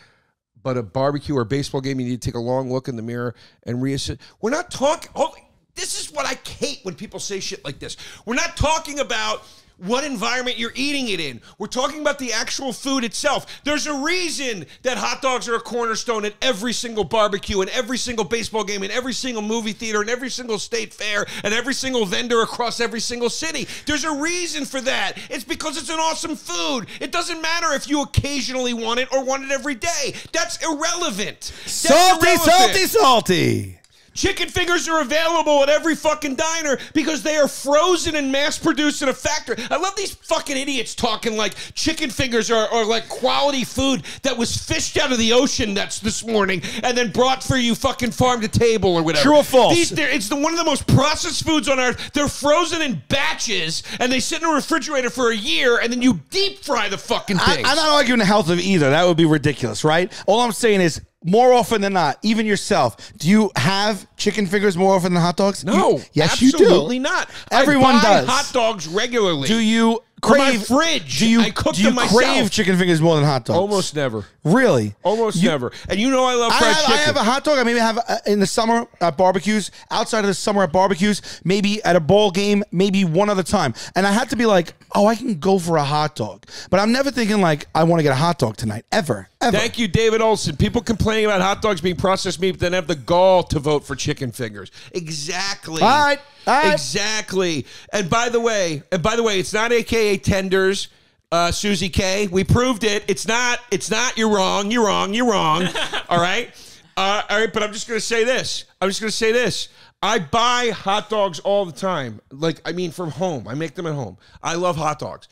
But a barbecue or a baseball game, you need to take a long look in the mirror and reassess. We're not talking. Oh, this is what I hate when people say shit like this. We're not talking about what environment you're eating it in. We're talking about the actual food itself. There's a reason that hot dogs are a cornerstone at every single barbecue and every single baseball game and every single movie theater and every single state fair and every single vendor across every single city. There's a reason for that. It's because it's an awesome food. It doesn't matter if you occasionally want it or want it every day. That's irrelevant. That's salty, irrelevant. salty, salty. Chicken fingers are available at every fucking diner because they are frozen and mass-produced in a factory. I love these fucking idiots talking like chicken fingers are, are like quality food that was fished out of the ocean that's this morning and then brought for you fucking farm to table or whatever. True or false? These, it's the, one of the most processed foods on earth. They're frozen in batches and they sit in a refrigerator for a year and then you deep fry the fucking things. I, I'm not arguing the health of either. That would be ridiculous, right? All I'm saying is, more often than not, even yourself, do you have chicken fingers more often than hot dogs? No. You, yes, you do. Absolutely not. Everyone I buy does. hot dogs regularly. Do you crave... For my fridge. Do you, I cook do them you myself. crave chicken fingers more than hot dogs? Almost never. Really? Almost you, never. And you know I love fried I have, chicken. I have a hot dog. I maybe have uh, in the summer at barbecues, outside of the summer at barbecues, maybe at a ball game, maybe one other time. And I had to be like, oh, I can go for a hot dog. But I'm never thinking like, I want to get a hot dog tonight, ever. Ever. Thank you, David Olson. People complaining about hot dogs being processed meat, but then have the gall to vote for chicken fingers. Exactly. All right. All right. Exactly. And by the way, and by the way, it's not A K A tenders. Uh, Susie K, we proved it. It's not. It's not. You're wrong. You're wrong. You're wrong. All right. Uh, all right. But I'm just gonna say this. I'm just gonna say this. I buy hot dogs all the time. Like I mean, from home. I make them at home. I love hot dogs.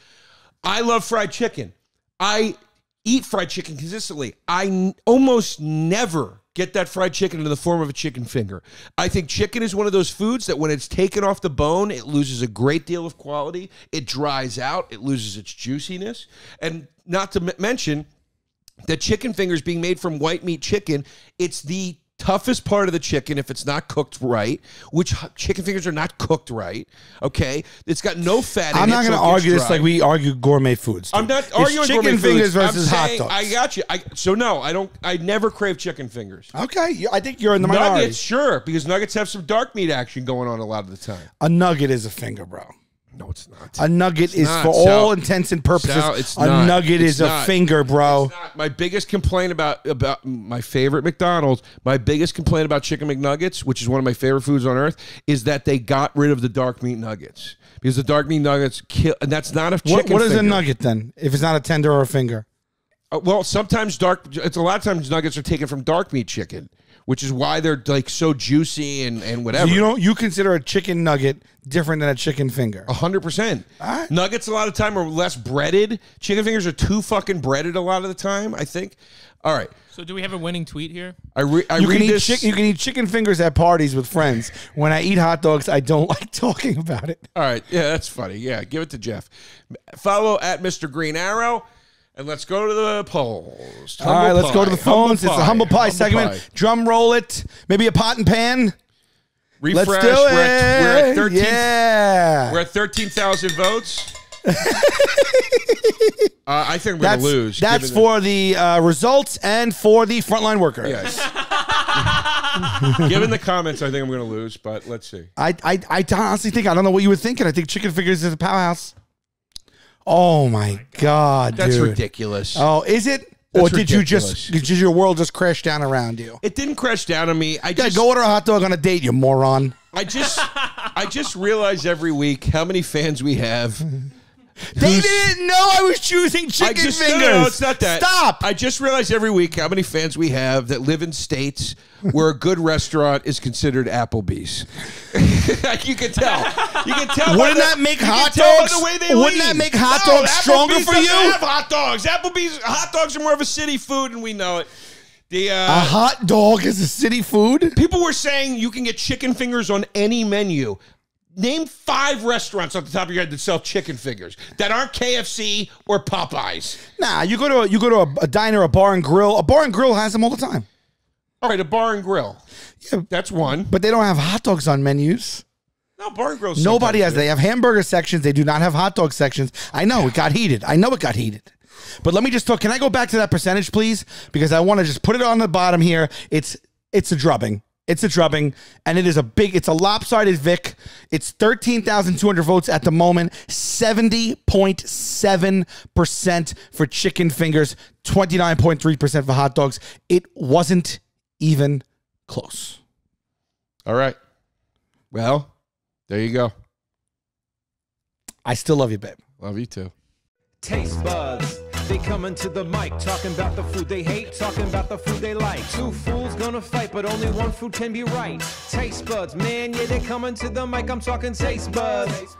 I love fried chicken. I. Eat fried chicken consistently. I almost never get that fried chicken in the form of a chicken finger. I think chicken is one of those foods that when it's taken off the bone, it loses a great deal of quality. It dries out. It loses its juiciness. And not to mention that chicken fingers being made from white meat chicken, it's the toughest part of the chicken if it's not cooked right, which chicken fingers are not cooked right, okay? It's got no fat in it. I'm not going to argue this like we argue gourmet foods. Dude. I'm not arguing gourmet foods. Chicken fingers versus hot dogs. I got you. I, so no, I don't. I never crave chicken fingers. Okay, I think you're in the minority. Nuggets, sure, because nuggets have some dark meat action going on a lot of the time. A nugget is a finger, bro. No, it's not. A nugget it's is, not, for Sal, all intents and purposes, Sal, it's a not, nugget it's is not, a finger, bro. It's not. My biggest complaint about, about my favorite McDonald's, my biggest complaint about Chicken McNuggets, which is one of my favorite foods on earth, is that they got rid of the dark meat nuggets. Because the dark meat nuggets kill, and that's not a chicken What, what is finger. a nugget, then, if it's not a tender or a finger? Uh, well, sometimes dark, it's a lot of times nuggets are taken from dark meat chicken, which is why they're like so juicy and, and whatever. So you don't you consider a chicken nugget different than a chicken finger? A hundred percent. Nuggets a lot of time are less breaded. Chicken fingers are too fucking breaded a lot of the time, I think. All right. So do we have a winning tweet here? I, re I you read can this. Eat you can eat chicken fingers at parties with friends. When I eat hot dogs, I don't like talking about it. All right. Yeah, that's funny. Yeah, give it to Jeff. Follow at Mister Green Arrow. And let's go to the polls. Humble All right, let's pie. go to the phones. Humble it's the humble pie humble segment. Pie. Drum roll it. Maybe a pot and pan. Refresh. Let's do we're, it. At, we're at thirteen. Yeah. We're at thirteen thousand votes. uh, I think we're that's, gonna lose. That's for the, the uh, results and for the frontline worker. Yes. Given the comments, I think I'm gonna lose. But let's see. I I I honestly think I don't know what you were thinking. I think chicken fingers is a powerhouse. Oh my, oh my God, God That's dude. ridiculous. Oh, is it? That's or did ridiculous. you just, did your world just crash down around you? It didn't crash down on me. I yeah, just go order a hot dog on a date, you moron. I just, I just realize every week how many fans we have. They didn't know I was choosing chicken I just, fingers. No, no, it's not that. Stop. I just realize every week how many fans we have that live in states where a good restaurant is considered Applebee's. You can tell. You can tell. Wouldn't that make hot dogs? Wouldn't that make hot dogs stronger for you? Applebee's doesn't have hot dogs. Applebee's hot dogs are more of a city food, and we know it. The, uh, a hot dog is a city food? People were saying you can get chicken fingers on any menu. Name five restaurants off the top of your head that sell chicken fingers that aren't K F C or Popeyes. Nah, you go to a, you go to a, a diner, a bar and grill. A bar and grill has them all the time. All right, a bar and grill. Yeah, that's one. But they don't have hot dogs on menus. No, bar and grill. Nobody has. Do. They have hamburger sections. They do not have hot dog sections. I know yeah. it got heated. I know it got heated. But let me just talk. Can I go back to that percentage, please? Because I want to just put it on the bottom here. It's it's a drubbing. It's a drubbing, and it is a big, it's a lopsided Vic. It's thirteen thousand two hundred votes at the moment, seventy point seven percent for chicken fingers, twenty-nine point three percent for hot dogs. It wasn't even close. All right. Well, there you go. I still love you, babe. Love you, too. Taste buds. They coming to the mic, talking about the food they hate, talking about the food they like. Two fools gonna fight, but only one food can be right. Taste buds, man, yeah, they coming to the mic. I'm talking taste buds.